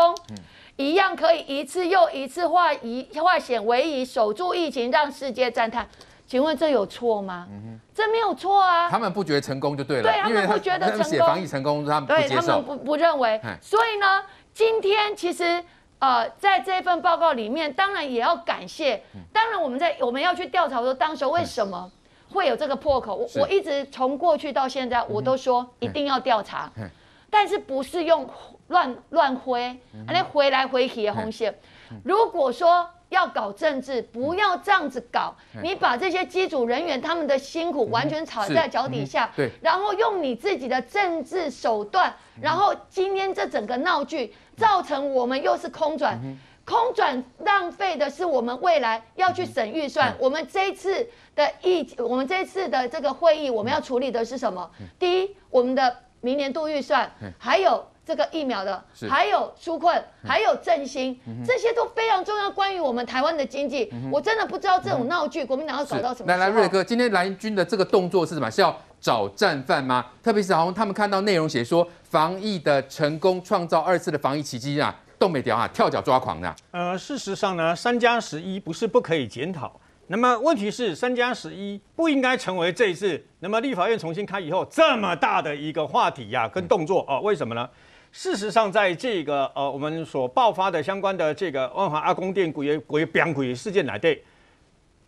一样可以一次又一次化疑化险为夷，守住疫情，让世界赞叹。请问这有错吗？嗯、这没有错啊。他们不觉得成功就对了，对他们不觉得成功，写防疫成功，他们不接受，对他们不不认为。所以呢，今天其实。 呃，在这份报告里面，当然也要感谢。当然，我们在我们要去调查说，当时为什么会有这个破口？我我一直从过去到现在，我都说一定要调查，但是不是用乱乱挥，那回来回去的风险。如果说要搞政治，不要这样子搞，你把这些机组人员他们的辛苦完全踩在脚底下，然后用你自己的政治手段，然后今天这整个闹剧。 造成我们又是空转，空转浪费的是我们未来要去审预算。我们这一次的议，我们这一次的这个会议，我们要处理的是什么？第一，我们的明年度预算，还有这个疫苗的，还有纾困，还有振兴，这些都非常重要。关于我们台湾的经济，我真的不知道这种闹剧，国民党要搞到什么时候？来来，瑞哥，今天蓝军的这个动作是什么？是要？ 找战犯吗？特别是好像他们看到内容写说防疫的成功创造二次的防疫奇迹啊，动美条啊，跳脚抓狂啊。呃，事实上呢，三加十一不是不可以检讨，那么问题是三加十一不应该成为这一次那么立法院重新开以后这么大的一个话题呀、啊、跟动作啊、呃，为什么呢？事实上，在这个呃我们所爆发的相关的这个万华阿公店鬼鬼变鬼事件来对，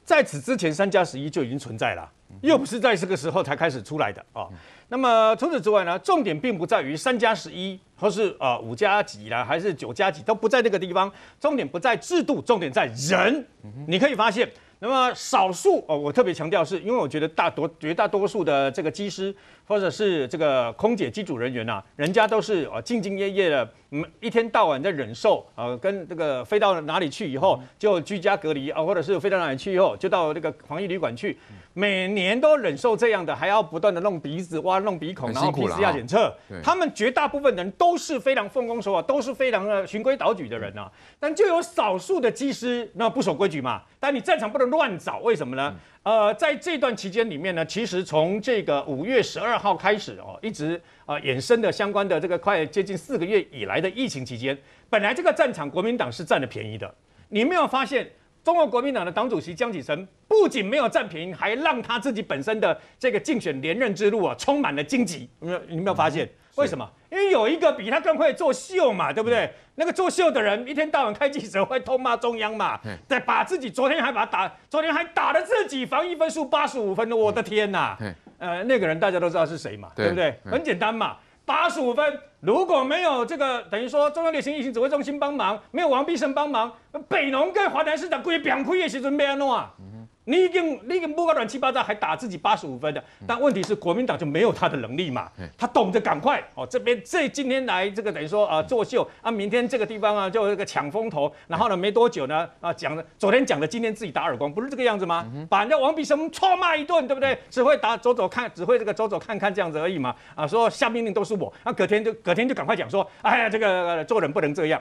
在此之前三加十一就已经存在了。 又不是在这个时候才开始出来的啊、哦。那么除此之外呢，重点并不在于三加十一， 或是呃五加几啦，还是九加几，都不在那个地方。重点不在制度，重点在人。你可以发现，那么少数哦，我特别强调是，因为我觉得大多绝大多数的这个机师或者是这个空姐、机组人员呐、啊，人家都是呃兢兢业业的，嗯，一天到晚在忍受呃跟这个飞到哪里去以后就居家隔离啊、呃，或者是飞到哪里去以后就到那个防疫旅馆去。 每年都忍受这样的，还要不断的弄鼻子挖、弄鼻孔，然后 P C R 检测。哦、他们绝大部分人都是非常奉公守法，都是非常的循规蹈矩的人啊。但就有少数的机师那不守规矩嘛。但你战场不能乱找，为什么呢？嗯、呃，在这段期间里面呢，其实从这个五月十二号开始哦，一直啊、呃、衍生的相关的这个快接近四个月以来的疫情期间，本来这个战场国民党是占了便宜的，你没有发现？ 中国国民党的党主席江启臣不仅没有占便宜，还让他自己本身的这个竞选连任之路啊，充满了荆棘。有没有？你有没有发现？嗯、为什么？因为有一个比他更会做秀嘛，对不对？嗯、那个做秀的人一天到晚开记者会痛骂中央嘛，嗯、再把自己昨天还把他打，昨天还打了自己防疫分数八十五分，我的天呐、啊！嗯、呃，那个人大家都知道是谁嘛， 对, 对不对？嗯、很简单嘛。 八十五分，如果没有这个，等于说中央流行疫情指挥中心帮忙，没有王必胜帮忙，北农跟华南市长规扁亏也是准备安弄啊。嗯、你已经你已经摸个乱七八糟，还打自己八十五分的，嗯、但问题是国民党就没有他的能力嘛，嗯、他懂得赶快哦，这边这今天来这个等于说啊、呃、作秀啊，明天这个地方啊就这个抢风头，然后呢没多久呢啊讲的昨天讲的，今天自己打耳光，不是这个样子吗？嗯、把人家王必胜臭骂一顿，对不对？只会打走走看，只会这个走走看看这样子而已嘛。啊，说下命令都是。 我那、啊、隔天就隔天就赶快讲说，哎呀，这个做人不能这样。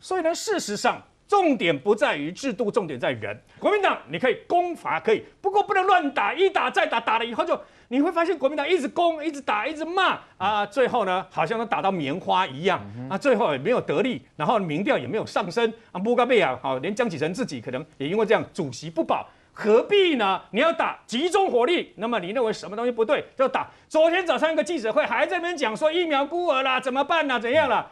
所以呢，事实上重点不在于制度，重点在人。国民党你可以攻伐，可以，不过不能乱打，一打再打，打了以后就。你会发现国民党一直攻，一直打，一直骂啊，最后呢，好像都打到棉花一样啊，最后也没有得利，然后民调也没有上升啊，不该被啊，好，连江启臣自己可能也因为这样主席不保。 何必呢？你要打集中火力，那么你认为什么东西不对就打。昨天早上一个记者会还在那边讲说疫苗孤儿啦，怎么办啦，怎样啦？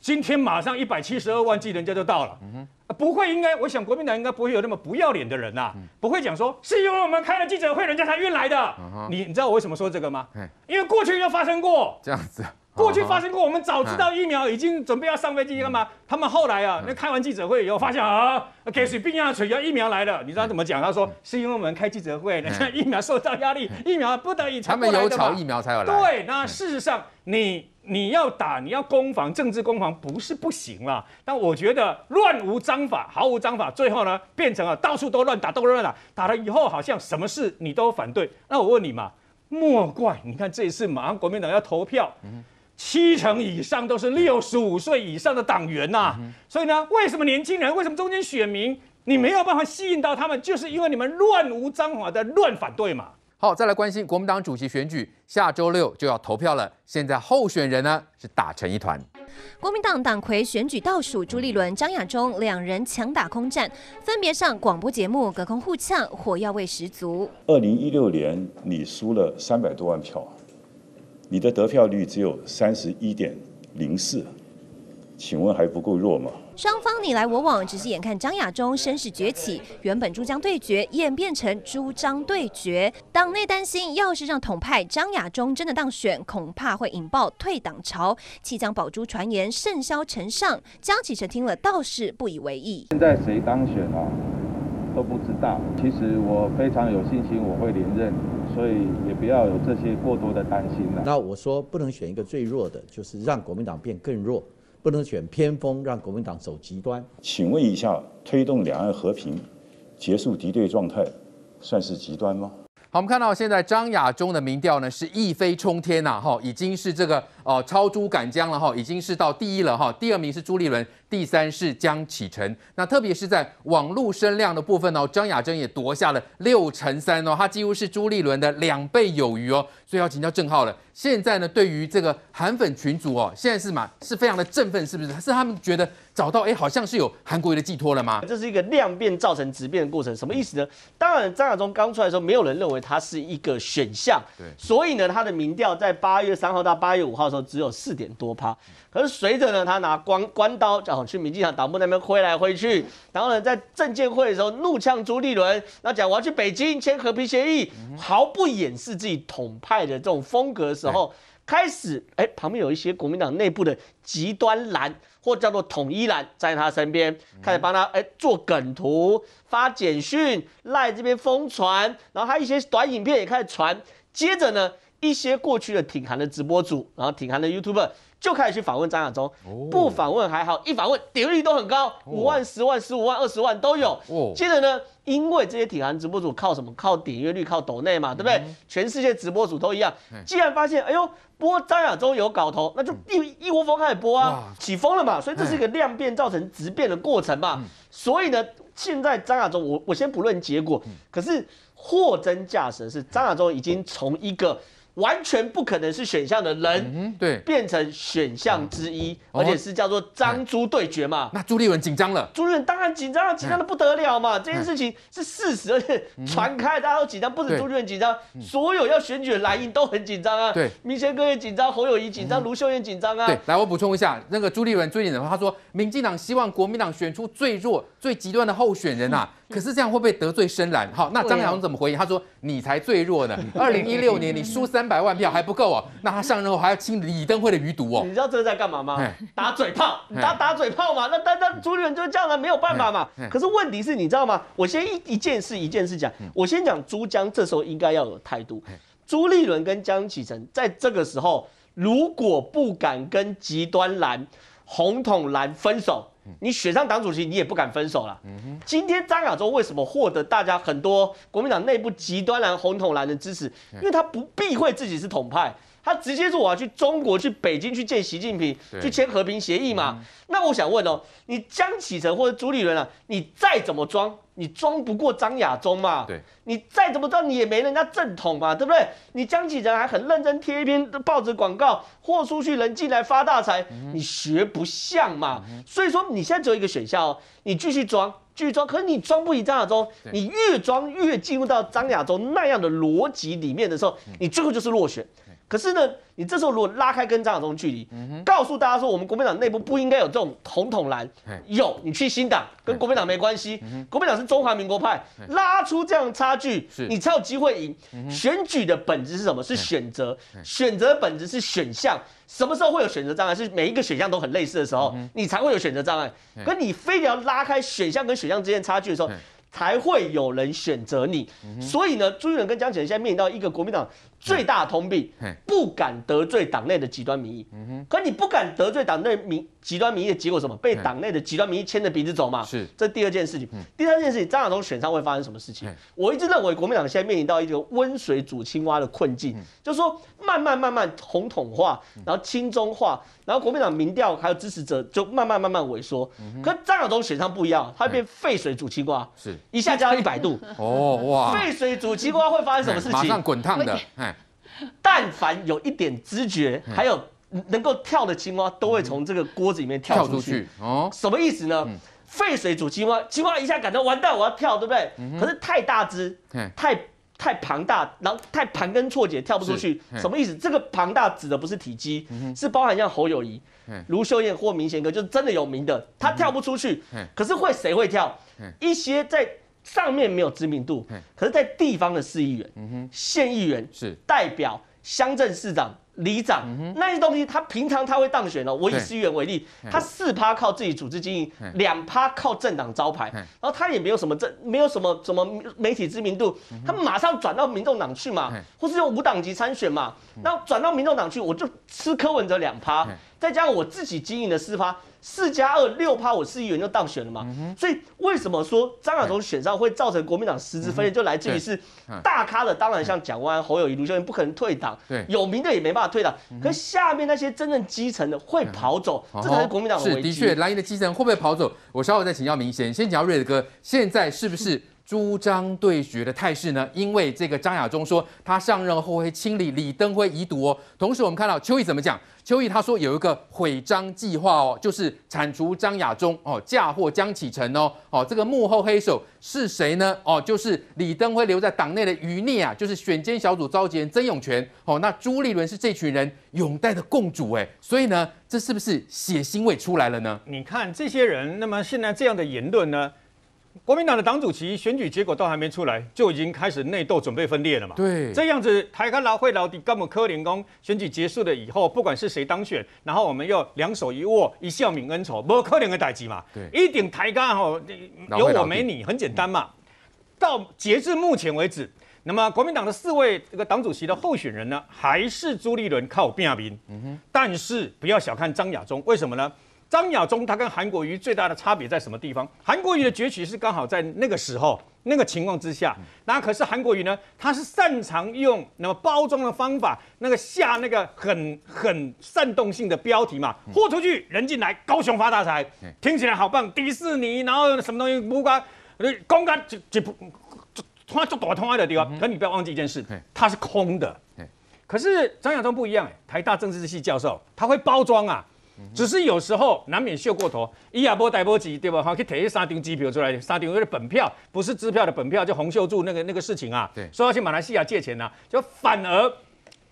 今天马上一百七十二万剂人家就到了，嗯、不会应该，我想国民党应该不会有那么不要脸的人呐、啊，嗯、不会讲说是因为我们开了记者会，人家才运来的。嗯、你你知道我为什么说这个吗？因为过去就发生过这样子。 过去发生过，我们早知道疫苗已经准备要上飞机干嘛？嗯、他们后来啊，那开完记者会以后发现啊，给水病啊，水要疫苗来了，你知道他怎么讲？他说是因为我们开记者会，人家疫苗受到压力，疫苗不得已才过来的嘛。他们有炒疫苗才有来。对，那事实上你。 你要打，你要攻防，政治攻防不是不行啦。但我觉得乱无章法，毫无章法，最后呢变成了到处都乱打，都乱打，打了以后好像什么事你都反对。那我问你嘛，莫怪你看这一次马上国民党要投票，嗯、七成以上都是六十五岁以上的党员呐、啊。嗯、所以呢，为什么年轻人，为什么中间选民，你没有办法吸引到他们，就是因为你们乱无章法的乱反对嘛。 好，再来关心国民党主席选举，下周六就要投票了。现在候选人呢是打成一团。国民党党魁选举倒数，朱立伦、张亚中两人强打空战，分别上广播节目隔空互呛，火药味十足。二零一六年你输了三百多万票，你的得票率只有三十一点零四，请问还不够弱吗？ 双方你来我往，只是眼看张亚中声势崛起，原本朱张对决演变成朱张对决。党内担心，要是让统派张亚中真的当选，恐怕会引爆退党潮。弃江保朱传言甚嚣尘上，江启臣听了倒是不以为意。现在谁当选啊，都不知道。其实我非常有信心我会连任，所以也不要有这些过多的担心了。那我说不能选一个最弱的，就是让国民党变更弱。 不能选偏锋，让国民党走极端。请问一下，推动两岸和平、结束敌对状态，算是极端吗？好，我们看到现在张亚中的民调呢是一飞冲天呐，哈，已经是这个呃超猪赶江了哈，已经是到第一了哈，第二名是朱立伦，第三是江启臣。那特别是在网络声量的部分哦，张亚中也夺下了六成三哦，他几乎是朱立伦的两倍有余哦。 所以要请教正皓了。现在呢，对于这个韩粉群组哦，现在是嘛是非常的振奋，是不是？是他们觉得找到哎，好像是有韩国瑜的寄托了吗？这是一个量变造成质变的过程，什么意思呢？当然，张亚中刚出来的时候，没有人认为他是一个选项，对。所以呢，他的民调在八月三号到八月五号的时候只有四点多趴。可是随着呢，他拿关关刀然后去民进党党部那边挥来挥去，然后呢，在政见会的时候怒呛朱立伦，然后讲我要去北京签和平协议，毫不掩饰自己统派 的这种风格的时候，开始哎、欸，旁边有一些国民党内部的极端蓝或叫做统一蓝在他身边，开始帮他哎、欸、做梗图、发简讯、赖这边疯传，然后他一些短影片也开始传。接着呢，一些过去的挺韩的直播主，然后挺韩的 YouTuber 就开始去访问张亚中，不访问还好，一访问点击率都很高，五万、十万、十五万、二十万都有。接着呢。 因为这些挺韩直播主靠什么？靠点阅率，靠抖内嘛，对不对？嗯、全世界直播主都一样。既然发现，哎呦，播张亚中有搞头，那就一一窝蜂开始播啊，起风了嘛。所以这是一个量变造成质变的过程嘛。嗯、所以呢，现在张亚中，我我先不论结果，嗯、可是货真价实是张亚中已经从一个 完全不可能是选项的人，嗯、对，变成选项之一，嗯、而且是叫做张朱对决嘛。嗯、那朱立伦紧张了，朱立伦当然紧张了，紧张的不得了嘛。嗯、这件事情是事实，而且传开大家都紧张，不止朱立伦紧张，嗯、所有要选举的蓝营都很紧张啊。对，明贤哥也紧张，侯友宜紧张，卢、嗯、秀燕紧张啊。对，来我补充一下，那个朱立伦最近的话，他说民进党希望国民党选出最弱、最极端的候选人啊。嗯 可是这样会不会得罪深蓝？好，那张亚中怎么回应？他说：“你才最弱呢！二零一六年你输三百万票还不够哦，那他上任后还要清李登辉的余毒哦。”你知道这是在干嘛吗？打嘴炮，打打嘴炮嘛。那但但朱立伦就是这样的，没有办法嘛。可是问题是你知道吗？我先一一件事一件事讲，我先讲朱江这时候应该要有态度。朱立伦跟江启臣在这个时候如果不敢跟极端蓝、红统蓝分手。 你选上党主席，你也不敢分手啦。嗯、今天张亚中为什么获得大家很多国民党内部极端蓝、红统蓝的支持？因为他不避讳自己是统派，他直接说我要去中国、去北京去见习近平，去签和平协议嘛。嗯、那我想问哦，你江启臣或者朱立伦啊，你再怎么装，你装不过张亚中嘛？对，你再怎么装，你也没人家正统嘛，对不对？你江启臣还很认真贴一篇报纸广告，豁出去人进来发大财，嗯、你学不像嘛。嗯、所以说你现在只有一个选项哦，你继续装。继续装，可是你装不赢张亚中，你越装越进入到张亚中那样的逻辑里面的时候，你最后就是落选。可是呢，你这时候如果拉开跟张亚中距离，嗯、告诉大家说我们国民党内部不应该有这种红统蓝，有你去新党跟国民党没关系，嗯、国民党是中华民国派，拉出这样的差距，你才有机会赢。嗯、选举的本质是什么？是选择，选择本质是选项。什么时候会有选择障碍？是每一个选项都很类似的时候，嗯、你才会有选择障碍。可你非得要拉开选项跟选项之间差距的时候，才会有人选择你。嗯、所以呢，朱立伦跟江启臣现在面临到一个国民党最大的通病，不敢得罪党内的极端民意。嗯、可你不敢得罪党内民极端民意的结果是什么？被党内的极端民意牵着鼻子走嘛。是，这第二件事情。嗯、第三件事情，张亚中选上会发生什么事情？嗯、我一直认为国民党现在面临到一个温水煮青蛙的困境，嗯、就是说慢慢慢慢红统化，然后亲中化，然后国民党民调还有支持者就慢慢慢慢萎缩。嗯、可张亚中选上不一样，他会变沸水煮青蛙。是。一下加到一百度哦，哇！沸水煮青蛙会发生什么事情？马上滚烫的。但凡有一点知觉，还有能够跳的青蛙，都会从这个锅子里面跳出去。哦，什么意思呢？沸水煮青蛙，青蛙一下感到完蛋，我要跳，对不对？可是太大只，太太庞大，然后太盘根错节，跳不出去。什么意思？这个庞大指的不是体积，是包含像侯友宜、卢秀燕或明贤哥，就是真的有名的，他跳不出去。可是会谁会跳？一些在上面没有知名度，可是在地方的市议员、嗯、县议员、是代表、乡镇市长、里长、嗯、那些东西，他平常他会当选哦。我以市议员为例，他四趴靠自己组织经营，两趴靠政党招牌，然后他也没有什么政，没有什么什么媒体知名度，他马上转到民众党去嘛，或是用无党籍参选嘛，然后转到民众党去，我就吃柯文哲两趴，再加上我自己经营的四趴。四加二六趴，我市议员就当选了嘛，嗯、所以为什么说张亚中选上会造成国民党实质分裂，嗯、就来自于是大咖的，当然像蒋万安、侯友宜、卢秀燕不可能退党，有名的也没办法退党，嗯、可是下面那些真正基层的会跑走，嗯、这才是国民党的危机。是，的确，蓝营的基层会不会跑走？我稍后再请教明贤，先讲瑞德哥，现在是不是朱张对决的态势呢？因为这个张亚中说他上任后会清理李登辉遗毒哦，同时我们看到邱毅怎么讲。邱毅他说有一个毁章计划哦，就是铲除张亚中哦，嫁祸江启臣哦，哦这个幕后黑手是谁呢？哦，就是李登辉留在党内的余孽啊，就是选监小组召集人曾永权哦，那朱立伦是这群人拥戴的共主哎，所以呢，这是不是血腥味出来了呢？你看这些人，那么现在这样的言论呢？国民党的党主席选举结果都还没出来，就已经开始内斗，准备分裂了嘛？对，这样子台湾劳会劳底干部科联工选举结束了以后，不管是谁当选，然后我们又两手一握，一笑泯恩仇，不可能的代志嘛。对，一定台湾吼有我没你，很简单嘛。到截至目前为止，那么国民党的四位这个党主席的候选人呢，还是朱立伦靠拼命。嗯哼，但是不要小看张亚中，为什么呢？张亚中他跟韩国瑜最大的差别在什么地方？韩国瑜的崛起是刚好在那个时候、那个情况之下。那可是韩国瑜呢，他是擅长用那么包装的方法，那个下那个很很煽动性的标题嘛，豁出去人进来，高雄发大财，听起来好棒，迪士尼，然后什么东西不管，公干就就不，突然就躲通爱的地方。可你不要忘记一件事，他是空的。可是张亚中不一样、欸，台大政治系教授，他会包装啊。只是有时候难免秀过头，伊也无代无志，对吧？哈，去摕一三张机票出来，三张那个本票不是支票的本票，就洪秀柱那个那个事情啊，说要去马来西亚借钱啊，就反而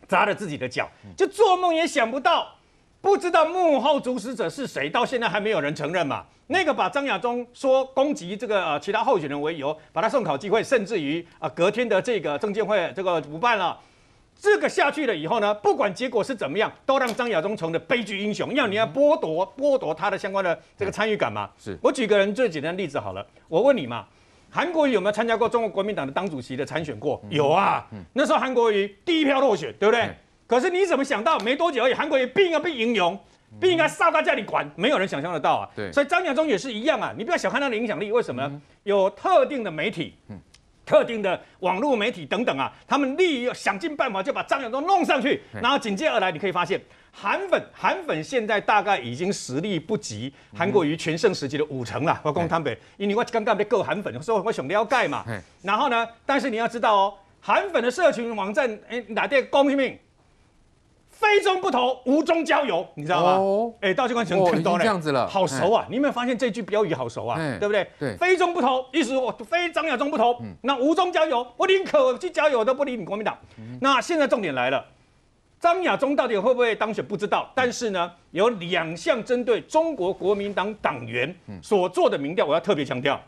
砸了自己的脚，就做梦也想不到，不知道幕后主使者是谁，到现在还没有人承认嘛。那个把张亚中说攻击这个呃其他候选人为由，把他送考机会，甚至于啊、呃、隔天的这个证监会这个不办了。这个下去了以后呢，不管结果是怎么样，都让张亚中成了悲剧英雄，要你要剥夺剥夺他的相关的这个参与感嘛。是我举个人最简单的例子好了，我问你嘛，韩国瑜有没有参加过中国国民党的党主席的参选过？嗯、有啊，嗯、那时候韩国瑜第一票落选，对不对？嗯、可是你怎么想到没多久而已，韩国瑜必应该被引用，必应该杀到家里管，没有人想象得到啊。所以张亚中也是一样啊，你不要小看他的影响力，为什么呢？嗯、有特定的媒体。嗯特定的网络媒体等等啊，他们利用想尽办法就把张亚中弄上去，然后紧接而来，你可以发现。 韩粉，韩粉现在大概已经实力不及韩国瑜全盛时期的五成了。我讲坦白，因为我刚刚在购韩粉，我说我想了解嘛。然后呢，但是你要知道哦，韩粉的社群网站，哎、欸，哪点公命？非中不投，无中交友，你知道吗？哦，哎、欸，到这关程很多嘞，这样子了，好熟啊！你有没有发现这句标语好熟啊？对不对？对，非中不投，意思我非张亚中不投，嗯、那无中交友，我宁可去交友都不理你国民党。嗯、那现在重点来了。 张亚中到底会不会当选不知道，但是呢，有两项针对中国国民党党员所做的民调，我要特别强调，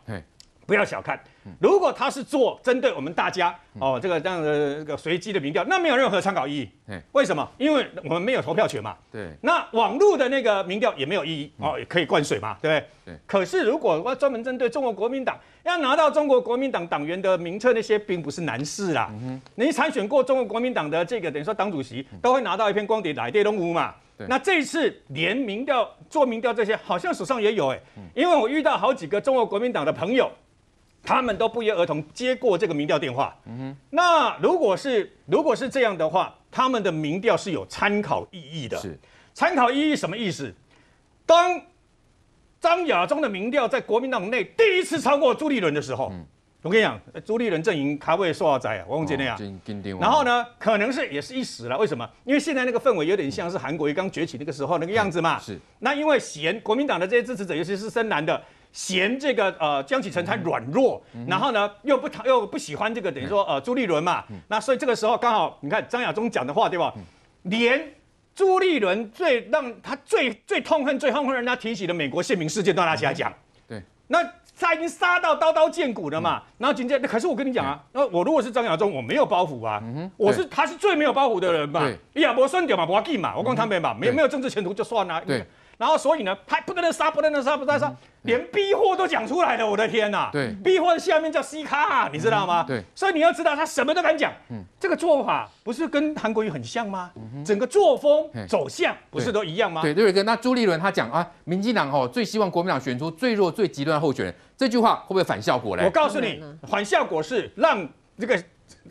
不要小看。如果他是做针对我们大家哦，这个这样的这个随机的民调，那没有任何参考意义。为什么？因为我们没有投票权嘛。对。那网络的那个民调也没有意义哦，也可以灌水嘛，对不对？对。可是如果我专门针对中国国民党，要拿到中国国民党党员的名册，那些并不是难事啦。嗯、你参选过中国国民党的这个等于说党主席，都会拿到一篇光碟来电东屋嘛。 那这一次连民调做民调这些，好像手上也有哎、欸，因为我遇到好几个中国国民党的朋友，他们都不约而同接过这个民调电话。嗯、那如果是如果是这样的话，他们的民调是有参考意义的。是参考意义什么意思？当张亚中的民调在国民党内第一次超过朱立伦的时候，嗯、我跟你讲，朱立伦阵营卡位受到宰啊，我忘记那样。然后呢，可能是也是一时了，为什么？因为现在那个氛围有点像是韩国瑜刚崛起那个时候那个样子嘛。嗯、是。那因为嫌国民党的这些支持者，尤其是深蓝的，嫌这个呃江启臣太软弱，嗯、然后呢又不又不喜欢这个等于说呃朱立伦嘛。嗯、那所以这个时候刚好你看张亚中讲的话对吧？嗯、连。 朱立伦最让他最最痛恨、最痛恨人家提起的美国宪民事件，都拿起来讲。对，那他已经杀到刀刀见骨了嘛。然后紧接着，可是我跟你讲啊，那我如果是张亚中，我没有包袱啊，我是他是最没有包袱的人嘛。伊也无算掉嘛，无要紧嘛，我讲坦白嘛，没没有政治前途就算了。对。然后所以呢，他不断的杀，不断的杀，不断的杀，连逼货都讲出来了，我的天呐！对，逼货下面叫 C 咖，你知道吗？对。所以你要知道，他什么都敢讲。嗯。这个做法不是跟韩国瑜很像吗？ 整个作风走向不是都一样吗？对，瑞哥，那朱立伦他讲啊，民进党哦最希望国民党选出最弱、最极端的候选人，这句话会不会反效果嘞？我告诉你，反效果是让这个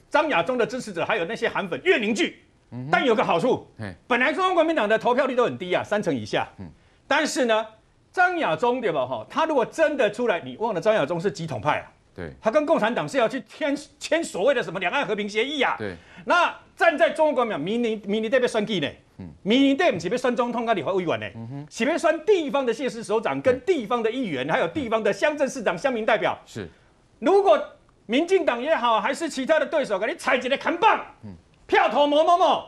张亚中的支持者还有那些韩粉越凝聚。嗯、但有个好处，本来中国国民党的投票率都很低啊，三成以下。嗯、但是呢，张亚中对吧？哈，他如果真的出来，你忘了张亚中是极统派啊。 对，他跟共产党是要去签签所谓的什么两岸和平协议啊？对，那站在中国民民民民民代被选举呢？嗯，民民代不是被选总统跟立法委员呢，嗯、是被选地方的县市首长、跟地方的议员，还有地方的乡镇市长、乡民代表。是，如果民进党也好，还是其他的对手，给你踩起来砍棒，嗯、票投某某某，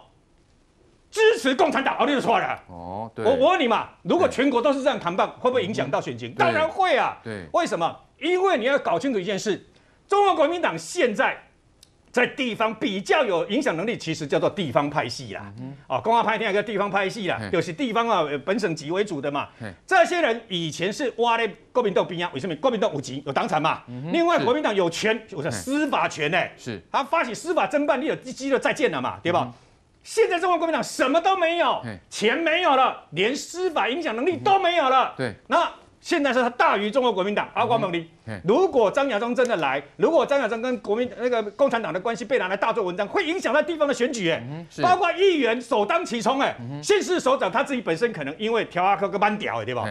支持共产党，哦，你就错了。哦，对，我我问你嘛，如果全国都是这样砍棒，会不会影响到选情？嗯、当然会啊。对，为什么？ 因为你要搞清楚一件事，中国国民党现在在地方比较有影响能力，其实叫做地方派系啦。嗯、哦，公安派那个地方派系啦，就是地方啊，本省级为主的嘛。这些人以前是挖咧国民党边啊，为什么国民党有钱有党产嘛？嗯、另外，国民党有权，有司法权呢、欸。是，他发起司法侦办，你有机就再见了嘛，对吧？嗯 现在中国国民党什么都没有，钱没有了，连司法影响能力都没有了。嗯、对，那。 现在是他大于中国国民党，阿光猛力。如果张亚中真的来，如果张亚中跟国民那个共产党的关系被拿来大做文章，会影响到地方的选举，哎、嗯，包括议员首当其冲，哎、嗯，县市首长他自己本身可能因为调阿克个班屌，哎，对吧？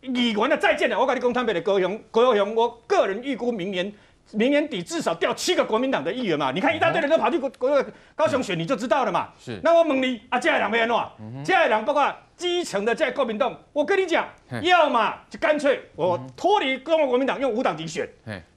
议员的再见了，我跟你讲坦白的高雄，高雄，我个人预估明年明年底至少掉七个国民党的议员嘛，你看一大堆人都跑去国国高雄选，你就知道了嘛。是，那我猛力啊，这两边喏，这两包括。 基层的在国民党，我跟你讲，要么就干脆我脱离中国国民党，用无党籍选。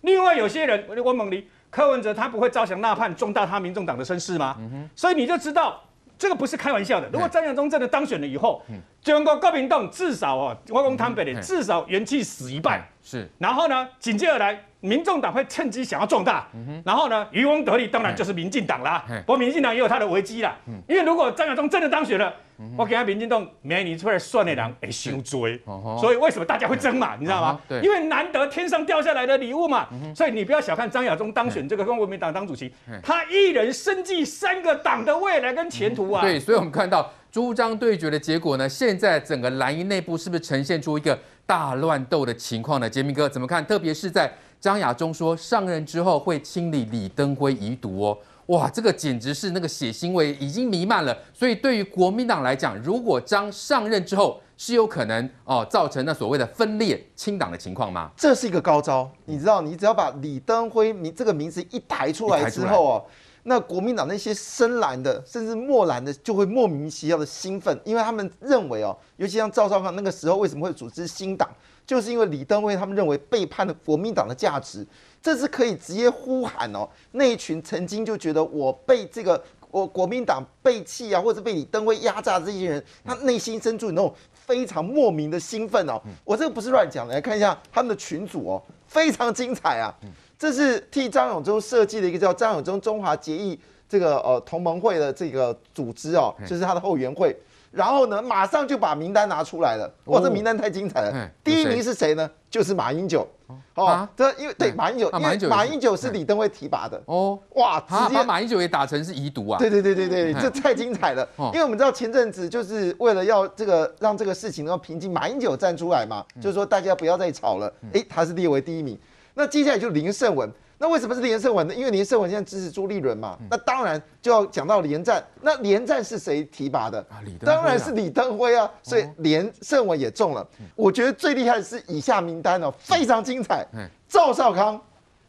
另外有些人，我问你，柯文哲他不会招降纳叛，壮大他民众党的声势吗？嗯、所以你就知道这个不是开玩笑的。如果张亚中真的当选了以后，嗯、中国国民党至少哦，我讲坦白的，至少元气死一半。是，然后呢，紧接而来。 民众党会趁机想要壮大，嗯、然后呢，渔翁得利当然就是民进党啦。不过民进党也有他的危机啦，嗯、因为如果张亚中真的当选了，嗯、我给他民进党明年出来算的人会伤追，嗯、所以为什么大家会争嘛？嗯、你知道吗？嗯、因为难得天上掉下来的礼物嘛，嗯、所以你不要小看张亚中当选这个中国民党党主席，嗯、他一人生计三个党的未来跟前途啊。嗯、对，所以我们看到朱张对决的结果呢，现在整个蓝营内部是不是呈现出一个大乱斗的情况呢？杰明哥怎么看？特别是在 今张亚中说上任之后会清理李登辉遗毒哦。哇，这个简直是那个血腥味已经弥漫了。所以对于国民党来讲，如果张上任之后， 是有可能哦，造成那所谓的分裂清党的情况吗？这是一个高招，你知道，你只要把李登辉你这个名字一抬出来之后哦，那国民党那些深蓝的甚至墨蓝的就会莫名其妙的兴奋，因为他们认为哦，尤其像赵少康那个时候为什么会组织新党，就是因为李登辉他们认为背叛了国民党的价值，这是可以直接呼喊哦，那一群曾经就觉得我被这个我国民党背弃啊，或者被李登辉压榨这些人，他内心深处那种 非常莫名的兴奋哦，我这个不是乱讲的，来看一下他们的群组哦，非常精彩啊！这是替张永忠设计的一个叫张永忠中华结义这个呃同盟会的这个组织哦，这是他的后援会。然后呢，马上就把名单拿出来了，哇，这名单太精彩了！第一名是谁呢？就是马英九哦，这因为对马英九，因为马英九是李登辉提拔的哦，哇，直接把马英九也打成是遗毒啊！对对对对对，这太精彩了！因为我们知道前阵子就是为了要这个让这个事情能够平静，马英九站出来嘛，就是说大家不要再吵了，哎，他是列为第一名。那接下来就林胜文。 那为什么是连胜文呢？因为连胜文现在支持朱立伦嘛，嗯、那当然就要讲到连战。那连战是谁提拔的？啊、当然是李登辉啊，所以连胜文也中了。嗯、我觉得最厉害的是以下名单哦，非常精彩。嗯、赵少康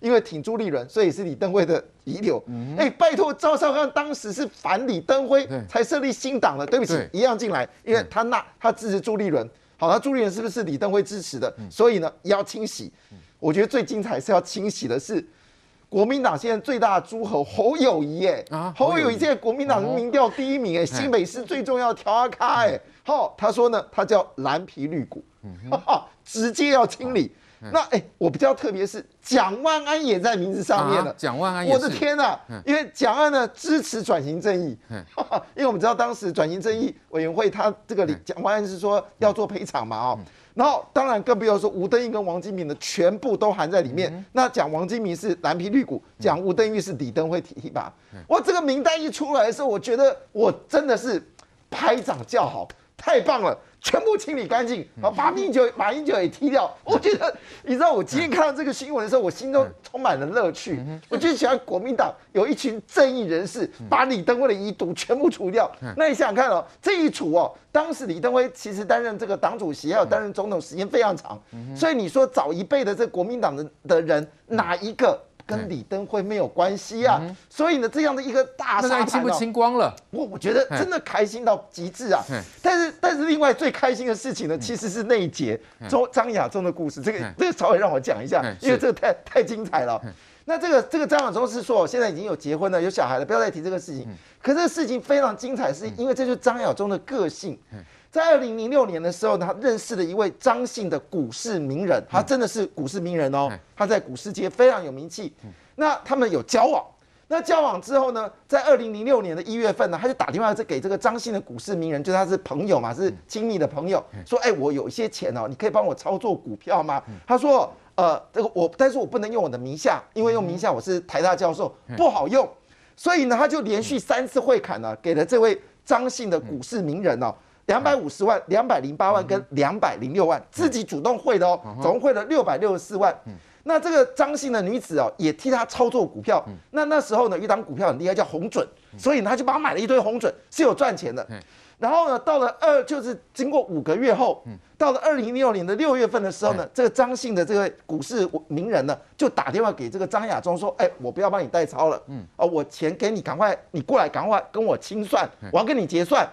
因为挺朱立伦，所以是李登辉的遗留。哎、嗯欸，拜托，赵少康当时是反李登辉才设立新党的，对不起，一样进来，因为他那他支持朱立伦。好，那朱立伦是不是李登辉支持的？嗯、所以呢，也要清洗。我觉得最精彩是要清洗的是 国民党现在最大的诸侯侯友宜哎，侯友宜现在国民党民调第一名哎，新北市最重要的调阿咖哎，好，他说呢，他叫蓝皮绿骨，直接要清理。那哎，我比较特别是蒋万安也在名字上面了，蒋万安，我的天呐，因为蒋安呢支持转型正义，因为我们知道当时转型正义委员会他这个蒋万安是说要做赔偿嘛哦。 然后，当然更不要说吴登蓓跟王金平的全部都含在里面。嗯、那讲王金平是蓝皮绿骨，讲吴登蓓是李登辉提拔。嗯、哇，这个名单一出来的时候，我觉得我真的是拍掌叫好，太棒了，全部清理干净，然后把马英九、马英九也踢掉。我觉得，你知道我今天看到这个新闻的时候，我心中充满了乐趣。嗯、我就喜欢国民党有一群正义人士把李登辉的遗毒全部除掉。嗯、那你想想看哦，这一除哦。 当时李登辉其实担任这个党主席，还有担任总统时间非常长，嗯、所以你说早一辈的这国民党的的人哪一个跟李登辉没有关系啊？嗯、所以呢，这样的一个大沙盘清不清光了？我我觉得真的开心到极致啊！嗯、但是但是另外最开心的事情呢，其实是那一节周张亚中的故事，这个这个稍微让我讲一下，因为这个太太精彩了。 那这个这个张亚中是说，现在已经有结婚了，有小孩了，不要再提这个事情。可这个事情非常精彩，是因为这就是张亚中的个性。在二零零六年的时候，他认识了一位张姓的股市名人，他真的是股市名人哦，他在股市界非常有名气。那他们有交往，那交往之后呢，在二零零六年的一月份呢，他就打电话给这个张姓的股市名人，就是他是朋友嘛，是亲密的朋友，说：“哎，我有一些钱哦，你可以帮我操作股票吗？”他说。 呃，这个我，但是我不能用我的名下，因为用名下我是台大教授，嗯、不好用，所以呢，他就连续三次汇款呢、啊，给了这位张姓的股市名人哦、啊，两百五十万、两百零八万跟两百零六万，嗯、自己主动汇的哦，嗯、总共汇了六百六十四万。嗯、那这个张姓的女子哦、啊，也替他操作股票。嗯、那那时候呢，有一档股票很厉害，叫红准，所以呢，他就帮他买了一堆红准，是有赚钱的。嗯 然后呢，到了二就是经过五个月后，到了二零一六年的六月份的时候呢，这个张姓的这个股市名人呢，就打电话给这个张亚中说：“哎，我不要帮你代操了，嗯，啊，我钱给你，赶快你过来，赶快跟我清算，我要跟你结算。”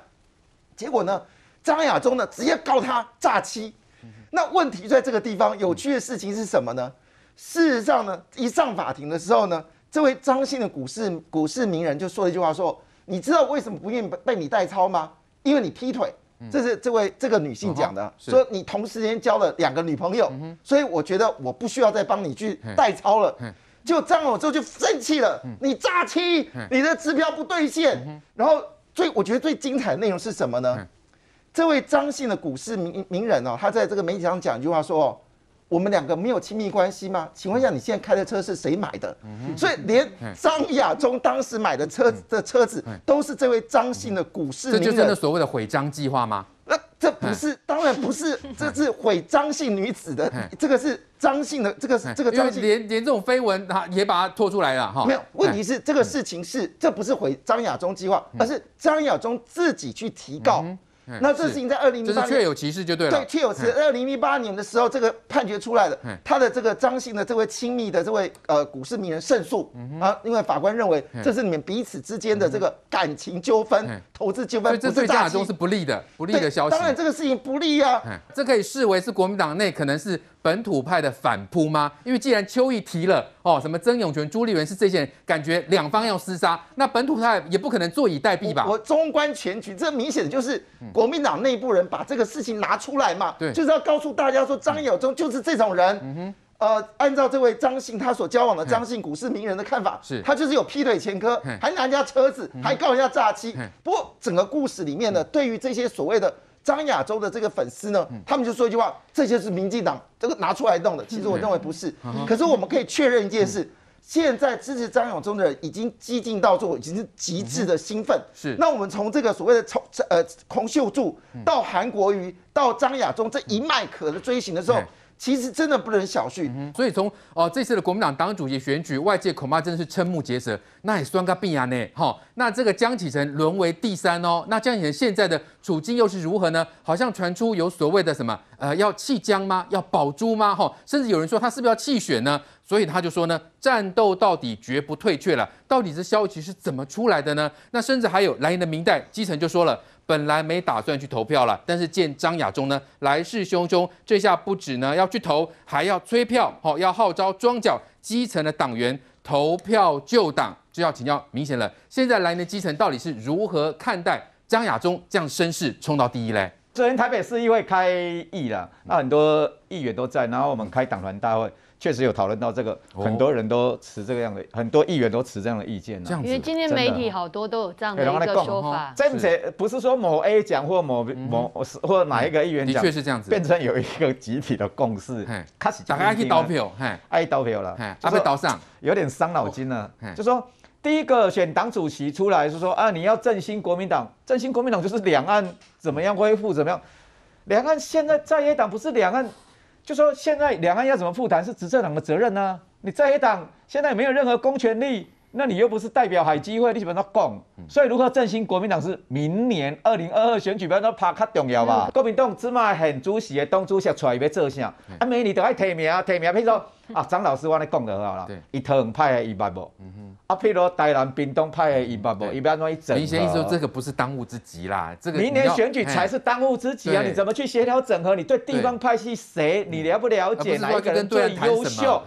结果呢，张亚中呢直接告他诈欺。那问题在这个地方，有趣的事情是什么呢？事实上呢，一上法庭的时候呢，这位张姓的股市股市名人就说了一句话说：“你知道为什么不愿意被你代操吗？” 因为你劈腿，这是这位这个女性讲的、啊，说你同时间交了两个女朋友，所以我觉得我不需要再帮你去代操了。就张亚中就生气了，你诈欺，你的支票不兑现。然后最我觉得最精彩的内容是什么呢？这位张姓的股市名名人哦，他在这个媒体上讲一句话说哦。 我们两个没有亲密关系吗？请问一下，你现在开的车是谁买的？所以连张亚中当时买的车的车子都是这位张姓的股市名人，这就是所谓的毁章计划吗？那这不是，当然不是，这是毁张姓女子的，这个是张姓的，这个这个张姓连连这种绯闻他也把它拖出来了哈。没有，问题是这个事情是这不是毁张亚中计划，而是张亚中自己去提告。 那这事情在二零零八年确有其事就对了，对，确有其事。二零零八年的时候，这个判决出来了，他的这个张姓的这位亲密的这位呃股市名人胜诉啊，因为法官认为这是你们彼此之间的这个感情纠纷、投资纠纷，这对张亚中是不利的，不利的消息。当然这个事情不利啊，这可以视为是国民党内可能是本土派的反扑吗？因为既然邱毅提了哦，什么曾永权、朱立伦是这些人，感觉两方要厮杀，那本土派也不可能坐以待毙吧？我纵观全局，这明显就是。 国民党内部人把这个事情拿出来嘛，就是要告诉大家说张亚中就是这种人。嗯、呃，按照这位张姓他所交往的张姓股市名人的看法，他就是有劈腿前科，还拿人家车子，嗯、还告人家诈欺。不过整个故事里面呢，嗯、对于这些所谓的张亚中的这个粉丝呢，嗯、他们就说一句话：这些是民进党这个拿出来弄的。其实我认为不是，嗯、可是我们可以确认一件事。嗯嗯 现在支持张亚中的人已经激进到做，已经是极致的兴奋。是，那我们从这个所谓的从呃洪秀柱到韩国瑜到张亚中这一脉可的追寻的时候，其实真的不能小觑。嗯、所以从哦、呃、这次的国民党党主席选举，外界恐怕真的是瞠目结舌。那也算个必然呢，哈、哦。那这个江启臣沦为第三哦，那江启臣现在的处境又是如何呢？好像传出有所谓的什么呃要弃江吗？要保株吗？哈、哦，甚至有人说他是不是要弃选呢？ 所以他就说呢，战斗到底绝不退却了。到底这消息是怎么出来的呢？那甚至还有蓝营的民代基层就说了，本来没打算去投票了，但是见张亚中呢来势汹汹，这下不止呢要去投，还要催票，好、哦、要号召庄脚基层的党员投票救党。就要请教明显了，现在蓝营的基层到底是如何看待张亚中这样声势冲到第一嘞？ 昨天台北市议会开议了，那很多议员都在，然后我们开党团大会，确实有讨论到这个，很多人都持这个样的，很多议员都持这样的意见呢。因为今天媒体好多都有这样的一个说法，真的不是说某 A 讲或某某或哪一个议员讲，的确是这样子，变成有一个集体的共识，开始大家去投票，爱投票了，啊不投上，有点伤脑筋了，就说。 第一个选党主席出来是说啊，你要振兴国民党，振兴国民党就是两岸怎么样恢复怎么样。两岸现在在野党不是两岸，就说现在两岸要怎么复谈是执政党的责任啊。你在野党现在没有任何公权力，那你又不是代表海基会，你怎么讲？所以如何振兴国民党是明年二零二二选举不要拍较重要吧？嗯、国民党即卖现主席的党主席出来要做啥？嗯、啊，明年就爱提名，提名譬如说啊，张老师我咧讲就好啦，伊桃园派的伊捌无？嗯 啊，譬如台南、屏东派的一百步，一百多一整。明显意思说，这个不是当务之急啦，这个明年选举才是当务之急啊！你怎么去协调整合？你对地方派系谁，你了不了解？哪一个人最优秀？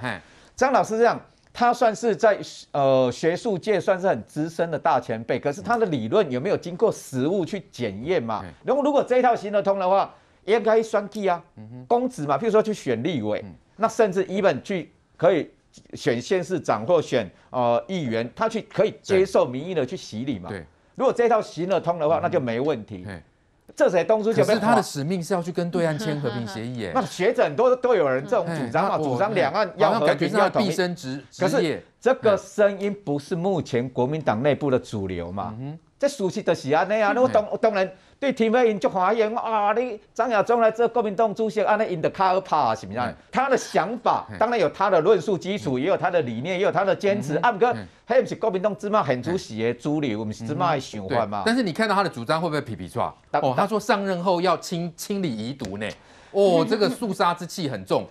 张老师这样，他算是在呃学术界算是很资深的大前辈，可是他的理论有没有经过实务去检验嘛？然后如果这一套行得通的话，应该选举啊，公职嘛，譬如说去选立委，那甚至一本去可以。 选县市长或选呃议员，他去可以接受民意的去洗礼嘛？对，如果这套行得通的话，那就没问题。这才东珠就被。可是他的使命是要去跟对岸签和平协议耶。那学者很多都有人这种主张嘛，主张两岸要和平要统一。毕生职职业。这个声音不是目前国民党内部的主流嘛？这熟悉的是安尼啊，那我当当然对田北英就欢迎啊，你张亚中来做国民党主席，安尼赢得卡尔帕是不是？他的想法当然有他的论述基础，也有他的理念，也有他的坚持。啊，不过还不是国民党只嘛很主席的主流，我们是只嘛想法嘛。但是你看到他的主张会不会皮皮剉？哦，他说上任后要清清理遗毒呢，哦，这个肃杀之气很重。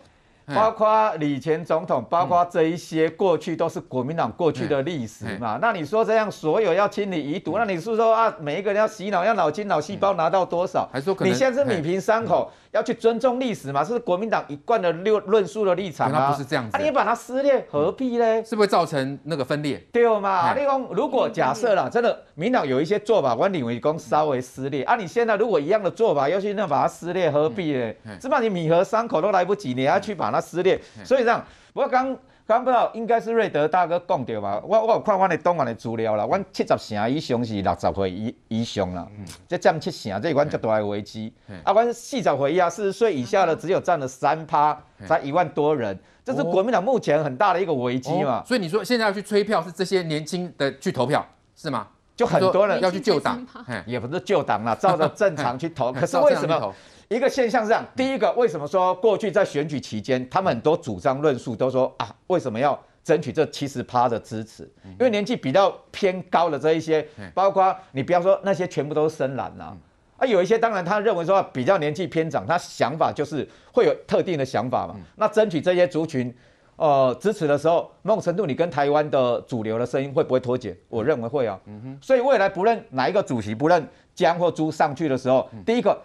包括李前总统，包括这一些过去都是国民党过去的历史嘛。那你说这样所有要清理遗毒，那你是说啊，每一个人要洗脑，要脑筋脑细胞拿到多少？还说可能你现在是米平伤口，要去尊重历史嘛，是国民党一贯的论述的立场啊。不是这样子，啊，你把它撕裂何必呢？是不是造成那个分裂？对嘛？你讲如果假设啦，真的民党有一些做法，我认为讲稍微撕裂啊，你现在如果一样的做法要去那把它撕裂，何必呢？只把你米和伤口都来不及，你要去把。 那撕裂，所以这样，我刚刚不知道，应该是瑞德大哥讲对吧？我我有看我的党员的资料啦，我七十成以上是六十岁以以上啦，这占七成，这是我最大的危机。啊，我四十岁以下、四十岁以下的只有占了三趴，才一万多人，这是国民党目前很大的一个危机嘛。哦哦、所以你说现在要去催票，是这些年轻的去投票是吗？就很多人要去救党，也不是救党啦，照着正常去投。可是为什么一个现象是这样？第一个，为什么说过去在选举期间，他们很多主张论述都说啊，为什么要争取这七十趴的支持？因为年纪比较偏高的这一些，包括你不要说那些全部都是深蓝啊，啊有一些当然他认为说比较年纪偏长，他想法就是会有特定的想法嘛。那争取这些族群。呃，支持的时候，某种程度你跟台湾的主流的声音会不会脱节？我认为会啊。嗯、所以未来不论哪一个主席，不论江或朱上去的时候，嗯、第一个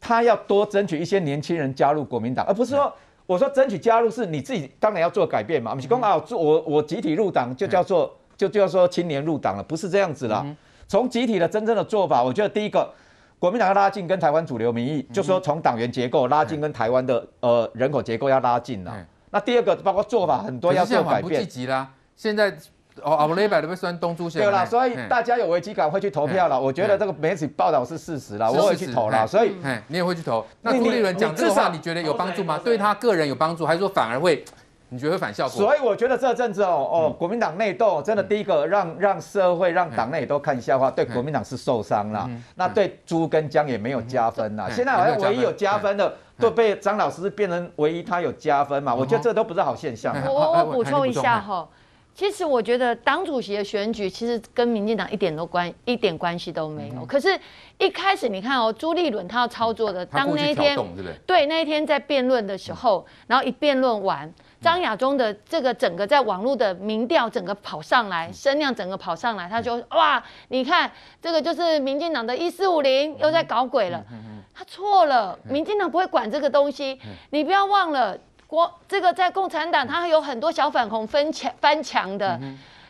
他要多争取一些年轻人加入国民党，而不是说、嗯、我说争取加入是你自己当然要做改变嘛。我们讲啊，我我集体入党就叫做、嗯、就叫做青年入党了，不是这样子啦。从、嗯、集体的真正的做法，我觉得第一个。国民党要拉近跟台湾主流民意，嗯、就说从党员结构拉近跟台湾的、嗯、呃人口结构要拉近了、啊。嗯、那第二个包括做法很多要做改变。不积极啦，现在哦阿布雷百都被算东珠线。对啦，所以大家有危机感会去投票了。嗯、我觉得这个媒体报道是事实啦，我会去投啦，所以你也会去投。那朱立伦讲这个话，你觉得有帮助吗？对他个人有帮助，还是说反而会？你觉得会反效果？所以我觉得这阵子哦哦，国民党内斗真的第一个让让社会让党内都看笑话，对国民党是受伤了，那对朱跟江也没有加分了。现在好像唯一有加分的，都被张老师变成唯一他有加分嘛？我觉得这都不是好现象。我我补充一下哈，其实我觉得党主席的选举其实跟民进党一点都关一点关系都没有。可是，一开始你看哦，朱立伦他要操作的，当那一天对那一天在辩论的时候，然后一辩论完。张亚中的这个整个在网络的民调整个跑上来，声量整个跑上来，他就哇，你看这个就是民进党的一四五零又在搞鬼了，他错了，民进党不会管这个东西，你不要忘了国这个在共产党他还有很多小粉红翻墙翻墙的。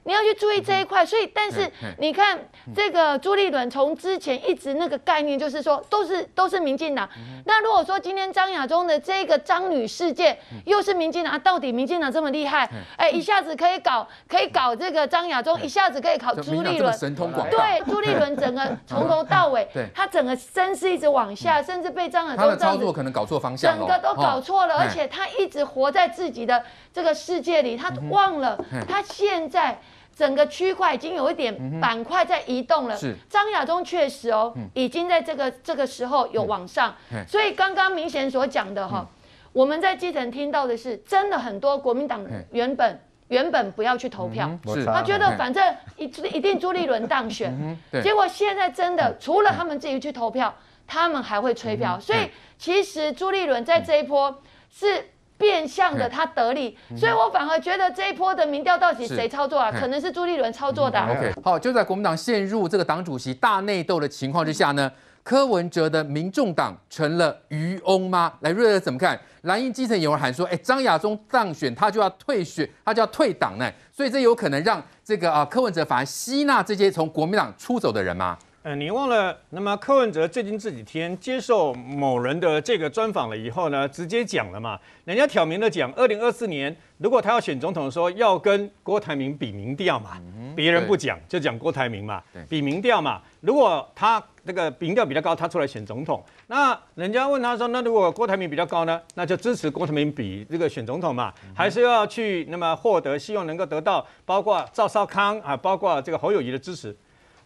你要去注意这一块，所以但是你看这个朱立伦从之前一直那个概念就是说都是都是民进党，那如果说今天张亚中的这个张女事件又是民进党，到底民进党这么厉害，哎、欸、一下子可以搞可以搞这个张亚中，一下子可以搞朱立伦，神通广大，对朱立伦整个从头到尾，他整个身势一直往下，甚至被张亚中他的操作可能搞错方向，整个都搞错了，而且他一直活在自己的这个世界里，他忘了他现在。整个区块已经有一点板块在移动了。是，张亚中确实哦，已经在这个这个时候有往上。所以刚刚明贤所讲的哈，我们在基层听到的是，真的很多国民党原本原本不要去投票，他觉得反正一一定朱立伦当选，结果现在真的除了他们自己去投票，他们还会吹票。所以其实朱立伦在这一波是。变相的他得利，所以我反而觉得这一波的民调到底谁操作啊？可能是朱立伦操作的、啊。OK， 好，就在国民党陷入这个党主席大内斗的情况之下呢，柯文哲的民众党成了渔翁吗？来，瑞德怎么看？蓝营基层有人喊说，哎、欸，张亚中当选，他就要退选，他就要退党呢，所以这有可能让这个啊柯文哲反而吸纳这些从国民党出走的人吗？呃，你忘了？那么柯文哲最近这几天接受某人的这个专访了以后呢，直接讲了嘛，人家挑明的讲，二零二四年如果他要选总统的时候，要跟郭台铭比民调嘛，别人不讲就讲郭台铭嘛，比民调嘛。如果他那个民调比较高，他出来选总统，那人家问他说，那如果郭台铭比较高呢，那就支持郭台铭比这个选总统嘛，还是要去那么获得，希望能够得到包括赵少康啊，包括这个侯友宜的支持。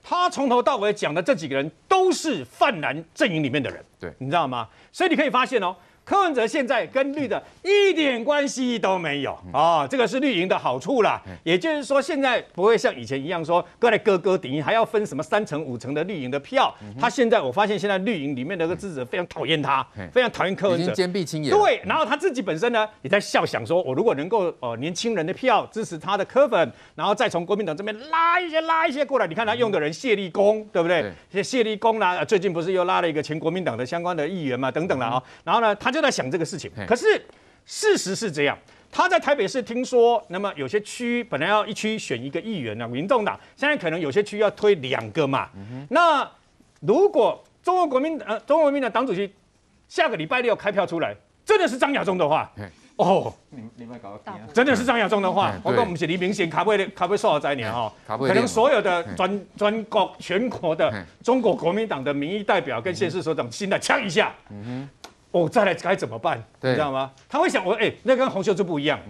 他从头到尾讲的这几个人都是泛蓝阵营里面的人，对，你知道吗？所以你可以发现哦，柯文哲现在跟绿的一点关系都没有啊、哦，这个是绿营的好处啦。也就是说，现在不会像以前一样说各来各各顶，还要分什么三成五成的绿营的票。他现在我发现现在绿营里面的个支持非常讨厌他，非常讨厌柯文哲，已经坚壁清野。对，然后他自己本身呢也在笑，想说我如果能够呃年轻人的票支持他的柯粉，然后再从国民党这边拉一些拉一些过来，你看他用的人谢立功，对不对？对谢立功啦，最近不是又拉了一个前国民党的相关的议员嘛，等等啦啊、哦，然后呢他。就在想这个事情，可是事实是这样。他在台北市听说，那么有些区本来要一区选一个议员呢、啊，民众党现在可能有些区要推两个嘛。嗯、那如果中国国民呃中国国民党党主席下个礼拜六开票出来，真的是张亚中的话，哦，你你们搞真的是张亚中的话，我跟我们是黎明贤卡贝卡贝说在年哈，可能所有的全全国全国的中国国民党的民意代表跟县市首长心来呛一下。嗯我、哦、再来该怎么办？你知道吗？他会想我，哎、欸，那跟洪秀柱不一样，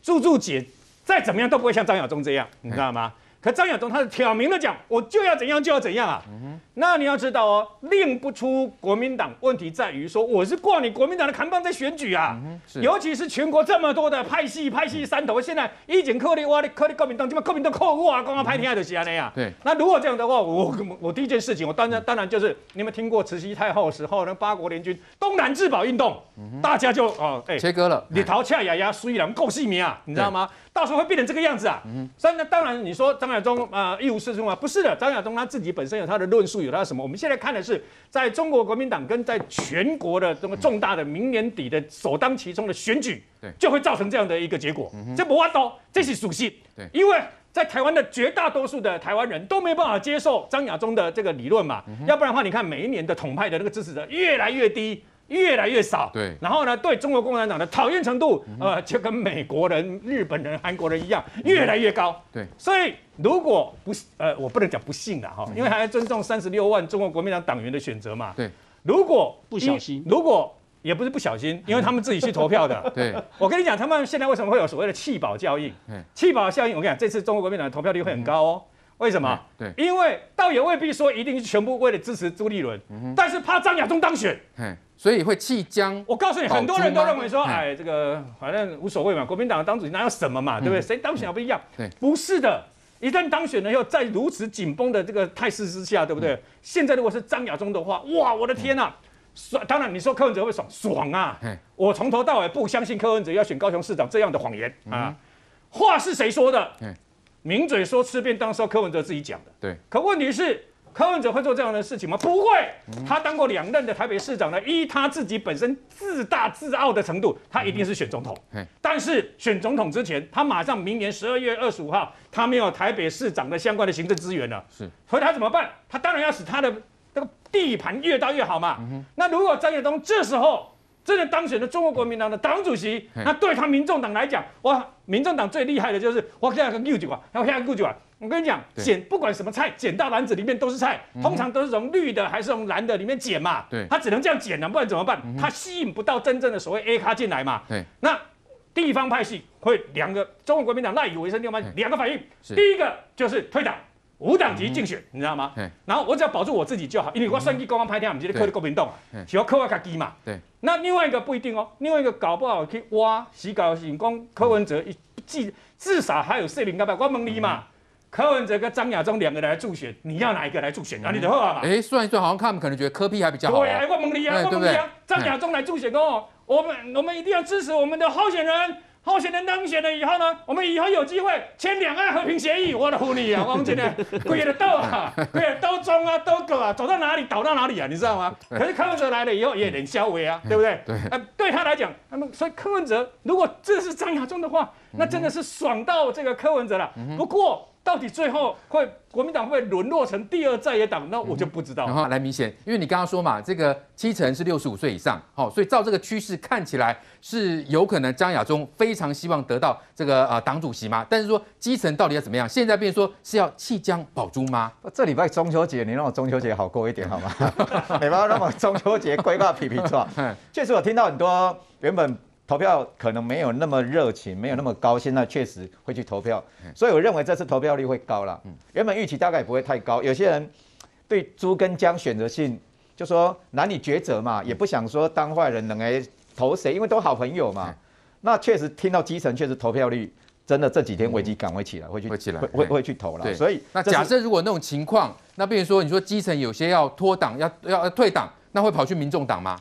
柱柱、嗯、姐再怎么样都不会像张亚中这样，你知道吗？嗯、可张亚中他是挑明了讲，我就要怎样就要怎样啊。嗯、那你要知道哦，令不出国民党，问题在于说我是挂你国民党的扛棒在选举啊。嗯、尤其是全国这么多的派系派系山头，现在一整颗粒哇的颗粒国民党，这么国民党扣我啊，光要拍天下的西安那样。对。那如果这样的话，我我第一件事情，我当然当然就是你们听过慈禧太后的时候呢，八国联军东南自保运动，嗯、大家就哦哎、欸、切割了，你逃恰雅雅虽然够细迷啊，你知道吗？到时候会变成这个样子啊。嗯。所以呢，当然你说张亚中。中啊，一无是处嘛？不是的，张亚中他自己本身有他的论述，有他的什么？我们现在看的是，在中国国民党跟在全国的这么重大的明年底的首当其冲的选举，就会造成这样的一个结果。嗯、这不挖刀，这是属性。因为在台湾的绝大多数的台湾人都没办法接受张亚中的这个理论嘛，嗯、要不然的话，你看每一年的统派的那个支持者越来越低。越来越少，对，然后呢，对中国共产党的讨厌程度，呃，就跟美国人、日本人、韩国人一样，越来越高。对，所以如果不，呃，我不能讲不幸啦，哈，因为还要尊重三十六万中国国民党党员的选择嘛。对，如果不小心，如果也不是不小心，因为他们自己去投票的。对，我跟你讲，他们现在为什么会有所谓的弃保效应？弃保效应，我跟你讲，这次中国国民党的投票率会很高哦。为什么？对，因为倒也未必说一定全部为了支持朱立伦，但是怕张亚中当选。所以会弃江。我告诉你，很多人都认为说，哎，这个反正无所谓嘛，国民党当主席哪有什么嘛，对不对？谁当选不一样？不是的，一旦当选了以后，在如此紧绷的这个态势之下，对不对？现在如果是张亚中的话，哇，我的天呐！爽，当然你说柯文哲会爽，爽啊！我从头到尾不相信柯文哲要选高雄市长这样的谎言啊！话是谁说的？名嘴说吃便当时候柯文哲自己讲的。对。可问题是。柯文哲会做这样的事情吗？不会，他当过两任的台北市长呢，依他自己本身自大自傲的程度，他一定是选总统。但是选总统之前，他马上明年十二月二十五号，他没有台北市长的相关的行政资源了。是，所以他怎么办？他当然要使他的这个地盘越大越好嘛。嗯、那如果张亚中这时候真的当选了中国国民党的党主席，那对他民众党来讲，哇，民众党最厉害的就是我现在跟六九啊，还有现在六九啊。我跟你讲，捡不管什么菜，捡到篮子里面都是菜，通常都是从绿的还是从蓝的里面捡嘛。对，他只能这样捡了，不然怎么办？他吸引不到真正的所谓 A 咖进来嘛。对，那地方派系会两个，中国国民党赖以为生地方派系两个反应，第一个就是推党，无党籍竞选，你知道吗？然后我只要保住我自己就好，因为我算计公安派掉，我们直接扣你国民党，只要扣我卡基嘛。对，那另外一个不一定哦，另外一个搞不好去挖洗搞成功柯文哲，至至少还有四名干吧，我问你嘛。柯文哲跟张亚中两个人来助选，你要哪一个来助选？哪里的话嘛？哎，算一算，好像看可能觉得柯 P 还比较好。对啊，我蒙利啊，我蒙利啊，张亚中来助选哦，我们我们一定要支持我们的候选人，候选人当选了以后呢，我们以后有机会签两岸和平协议。我的狐狸啊，我们真的跪着斗啊，跪着斗中啊，斗葛啊，走到哪里倒到哪里啊，你知道吗？可是柯文哲来了以后也能消微啊，对不对？对，对他来讲，那么所以柯文哲如果这是张亚中的话，那真的是爽到这个柯文哲了。不过。到底最后会国民党会沦落成第二在野党，那我就不知道。嗯、然后来明显，因为你刚刚说嘛，这个七成是六十五岁以上，好、哦，所以照这个趋势看起来是有可能张亚中非常希望得到这个呃党主席嘛。但是说基层到底要怎么样？现在变说是要弃江保株吗？这礼拜中秋节，你让我中秋节好过一点好吗？你不要让我中秋节规划皮皮抓。确实，我听到很多原本。投票可能没有那么热情，没有那么高，现在确实会去投票，所以我认为这次投票率会高了。原本预期大概也不会太高，有些人对猪跟姜选择性，就说难以抉择嘛，也不想说当坏人能来投谁，因为都好朋友嘛。那确实听到基层确实投票率真的这几天危机感会起来，会去会会去投了。所以那假设如果那种情况，那比如说你说基层有些要脱党，要要退党，那会跑去民众党吗？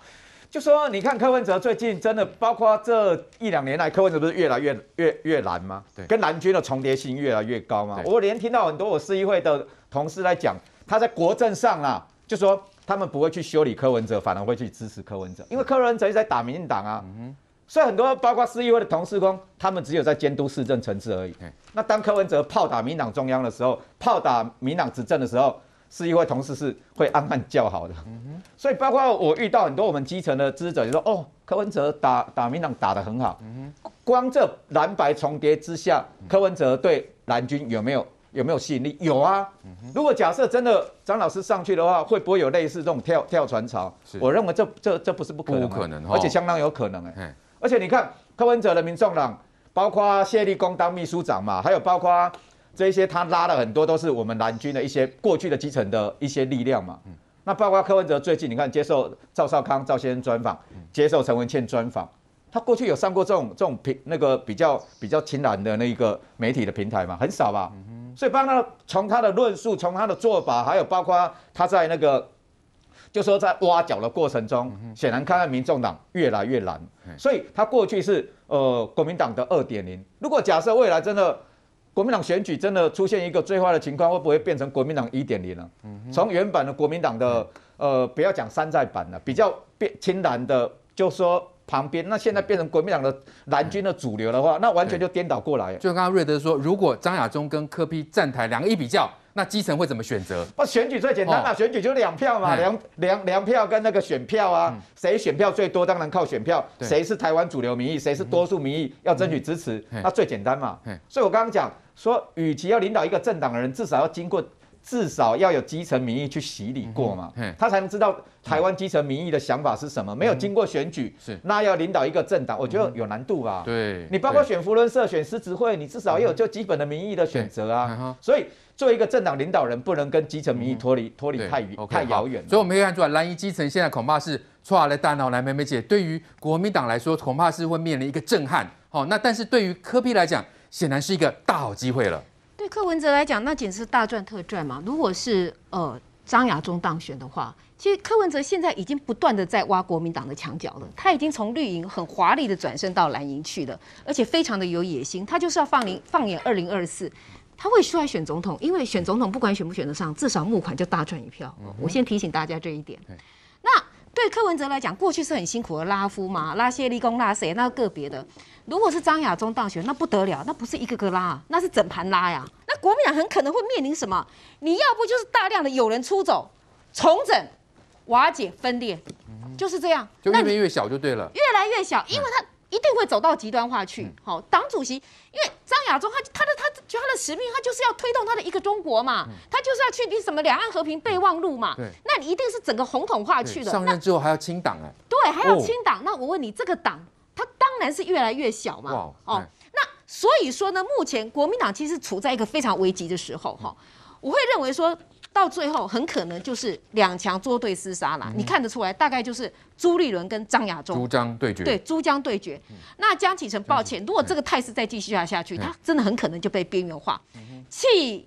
就说你看柯文哲最近真的，包括这一两年来，柯文哲不是越来越越越蓝吗？对，跟蓝军的重叠性越来越高吗？我连听到很多我市议会的同事在讲，他在国政上啦，就说他们不会去修理柯文哲，反而会去支持柯文哲，因为柯文哲一直在打民进党啊。嗯、所以很多包括市议会的同事工，他们只有在监督市政层次而已。那当柯文哲炮打民党中央的时候，炮打民党执政的时候。是因为同事是会暗暗叫好的，所以包括我遇到很多我们基层的支持者，就说哦，柯文哲打打民党打得很好，光这蓝白重叠之下，柯文哲对蓝军有没有有没有吸引力？有啊。如果假设真的张老师上去的话，会不会有类似这种跳跳船潮？我认为这这这不是不可能，不可能，而且相当有可能哎。而且你看柯文哲的民众党，包括谢立功当秘书长嘛，还有包括。这些他拉了很多都是我们蓝军的一些过去的基层的一些力量嘛。嗯、那包括柯文哲最近你看接受赵少康赵先生专访，接受陈文茜专访，他过去有上过这种这种平那个比较比较清蓝的那个媒体的平台嘛，很少吧。嗯、所以帮他从他的论述，从他的做法，还有包括他在那个。 就说在挖角的过程中，显然看到民众党越来越蓝，所以他过去是呃国民党的 二点零。如果假设未来真的国民党选举真的出现一个最坏的情况，会不会变成国民党 一点零 呢？从原版的国民党的呃不要讲山寨版了，比较变清蓝的，就说。 旁边那现在变成国民党的蓝军的主流的话，那完全就颠倒过来。就刚刚瑞德说，如果张亚中跟柯 P 站台两个一比较，那基层会怎么选择？不，选举最简单啦、啊，哦、选举就两票嘛，两两两票跟那个选票啊，谁、嗯、选票最多，当然靠选票，谁是台湾主流民意，谁是多数民意，嗯、要争取支持，嗯、那最简单嘛。嗯、所以我刚刚讲说，与其要领导一个政党的人，至少要经过。 至少要有基层民意去洗礼过嘛，他才能知道台湾基层民意的想法是什么。没有经过选举，那要领导一个政党，我觉得有难度吧。对，你包括选扶轮社、选狮子会，你至少也有就基本的民意的选择啊。所以，作为一个政党领导人，不能跟基层民意脱离脱离太远太遥远。所以，我们可以看出来，蓝营基层现在恐怕是错了大脑来，梅梅姐对于国民党来说，恐怕是会面临一个震撼。好，那但是对于柯 P 来讲，显然是一个大好机会了。 对柯文哲来讲，那简直是大赚特赚嘛！如果是呃张亚中当选的话，其实柯文哲现在已经不断的在挖国民党的墙角了。他已经从绿营很华丽的转身到蓝营去了，而且非常的有野心。他就是要放眼放眼二零二四，他会出来选总统，因为选总统不管选不选得上，至少募款就大赚一票。嗯、我先提醒大家这一点。那对柯文哲来讲，过去是很辛苦的拉夫嘛，拉谢立功，拉谁那个别的。 如果是张亚中当选，那不得了，那不是一个个拉，那是整盘拉呀。那国民党很可能会面临什么？你要不就是大量的有人出走、重整、瓦解、分裂，就是这样。就越来越小就对了，越来越小，因为他一定会走到极端化去。好、嗯，党主席，因为张亚中他他的他觉得他的使命，他就是要推动他的一个中国嘛，嗯、他就是要去什么两岸和平备忘录嘛。嗯、那你一定是整个红统化去的。上任之后还要清党哎、欸。对，还要清党。哦、那我问你，这个党？ 它当然是越来越小嘛， wow, 哦，嗯、那所以说呢，目前国民党其实处在一个非常危急的时候哈、哦，我会认为说到最后很可能就是两强捉对厮杀啦，嗯、你看得出来，大概就是朱立伦跟张亚中朱张对决，对朱张对决。嗯、那江启臣，抱歉，如果这个态势再继续下下去，嗯、他真的很可能就被边缘化，嗯、弃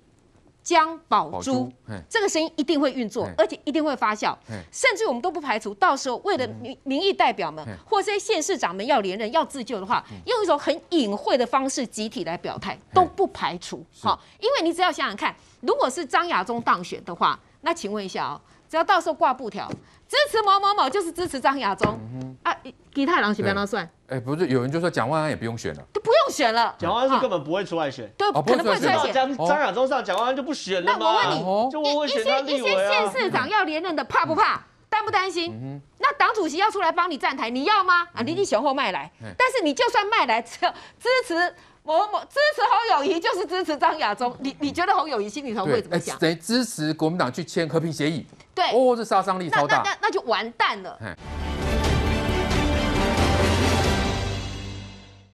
江保朱，这个声音一定会运作，而且一定会发酵，甚至我们都不排除到时候为了民民意代表们或者县市长们要连任要自救的话，用一种很隐晦的方式集体来表态都不排除。好，因为你只要想想看，如果是张亚中当选的话，那请问一下哦，只要到时候挂布条支持某某某，就是支持张亚中啊，金太郎是不要算。 哎，不是，有人就说蒋万安也不用选了，就不用选了。蒋万安是根本不会出来选，对，可能不会出来选。张张亚中上，蒋万安就不选了。那我问你，一些一些县市长要连任的，怕不怕？担不担心？那党主席要出来帮你站台，你要吗？啊，你你雄厚卖来，但是你就算卖来，只要支持某某支持侯友宜，就是支持张亚中。你你觉得侯友宜心里头会怎么想？等于支持国民党去签和平协议，对，哦，这杀伤力超大，那那那就完蛋了。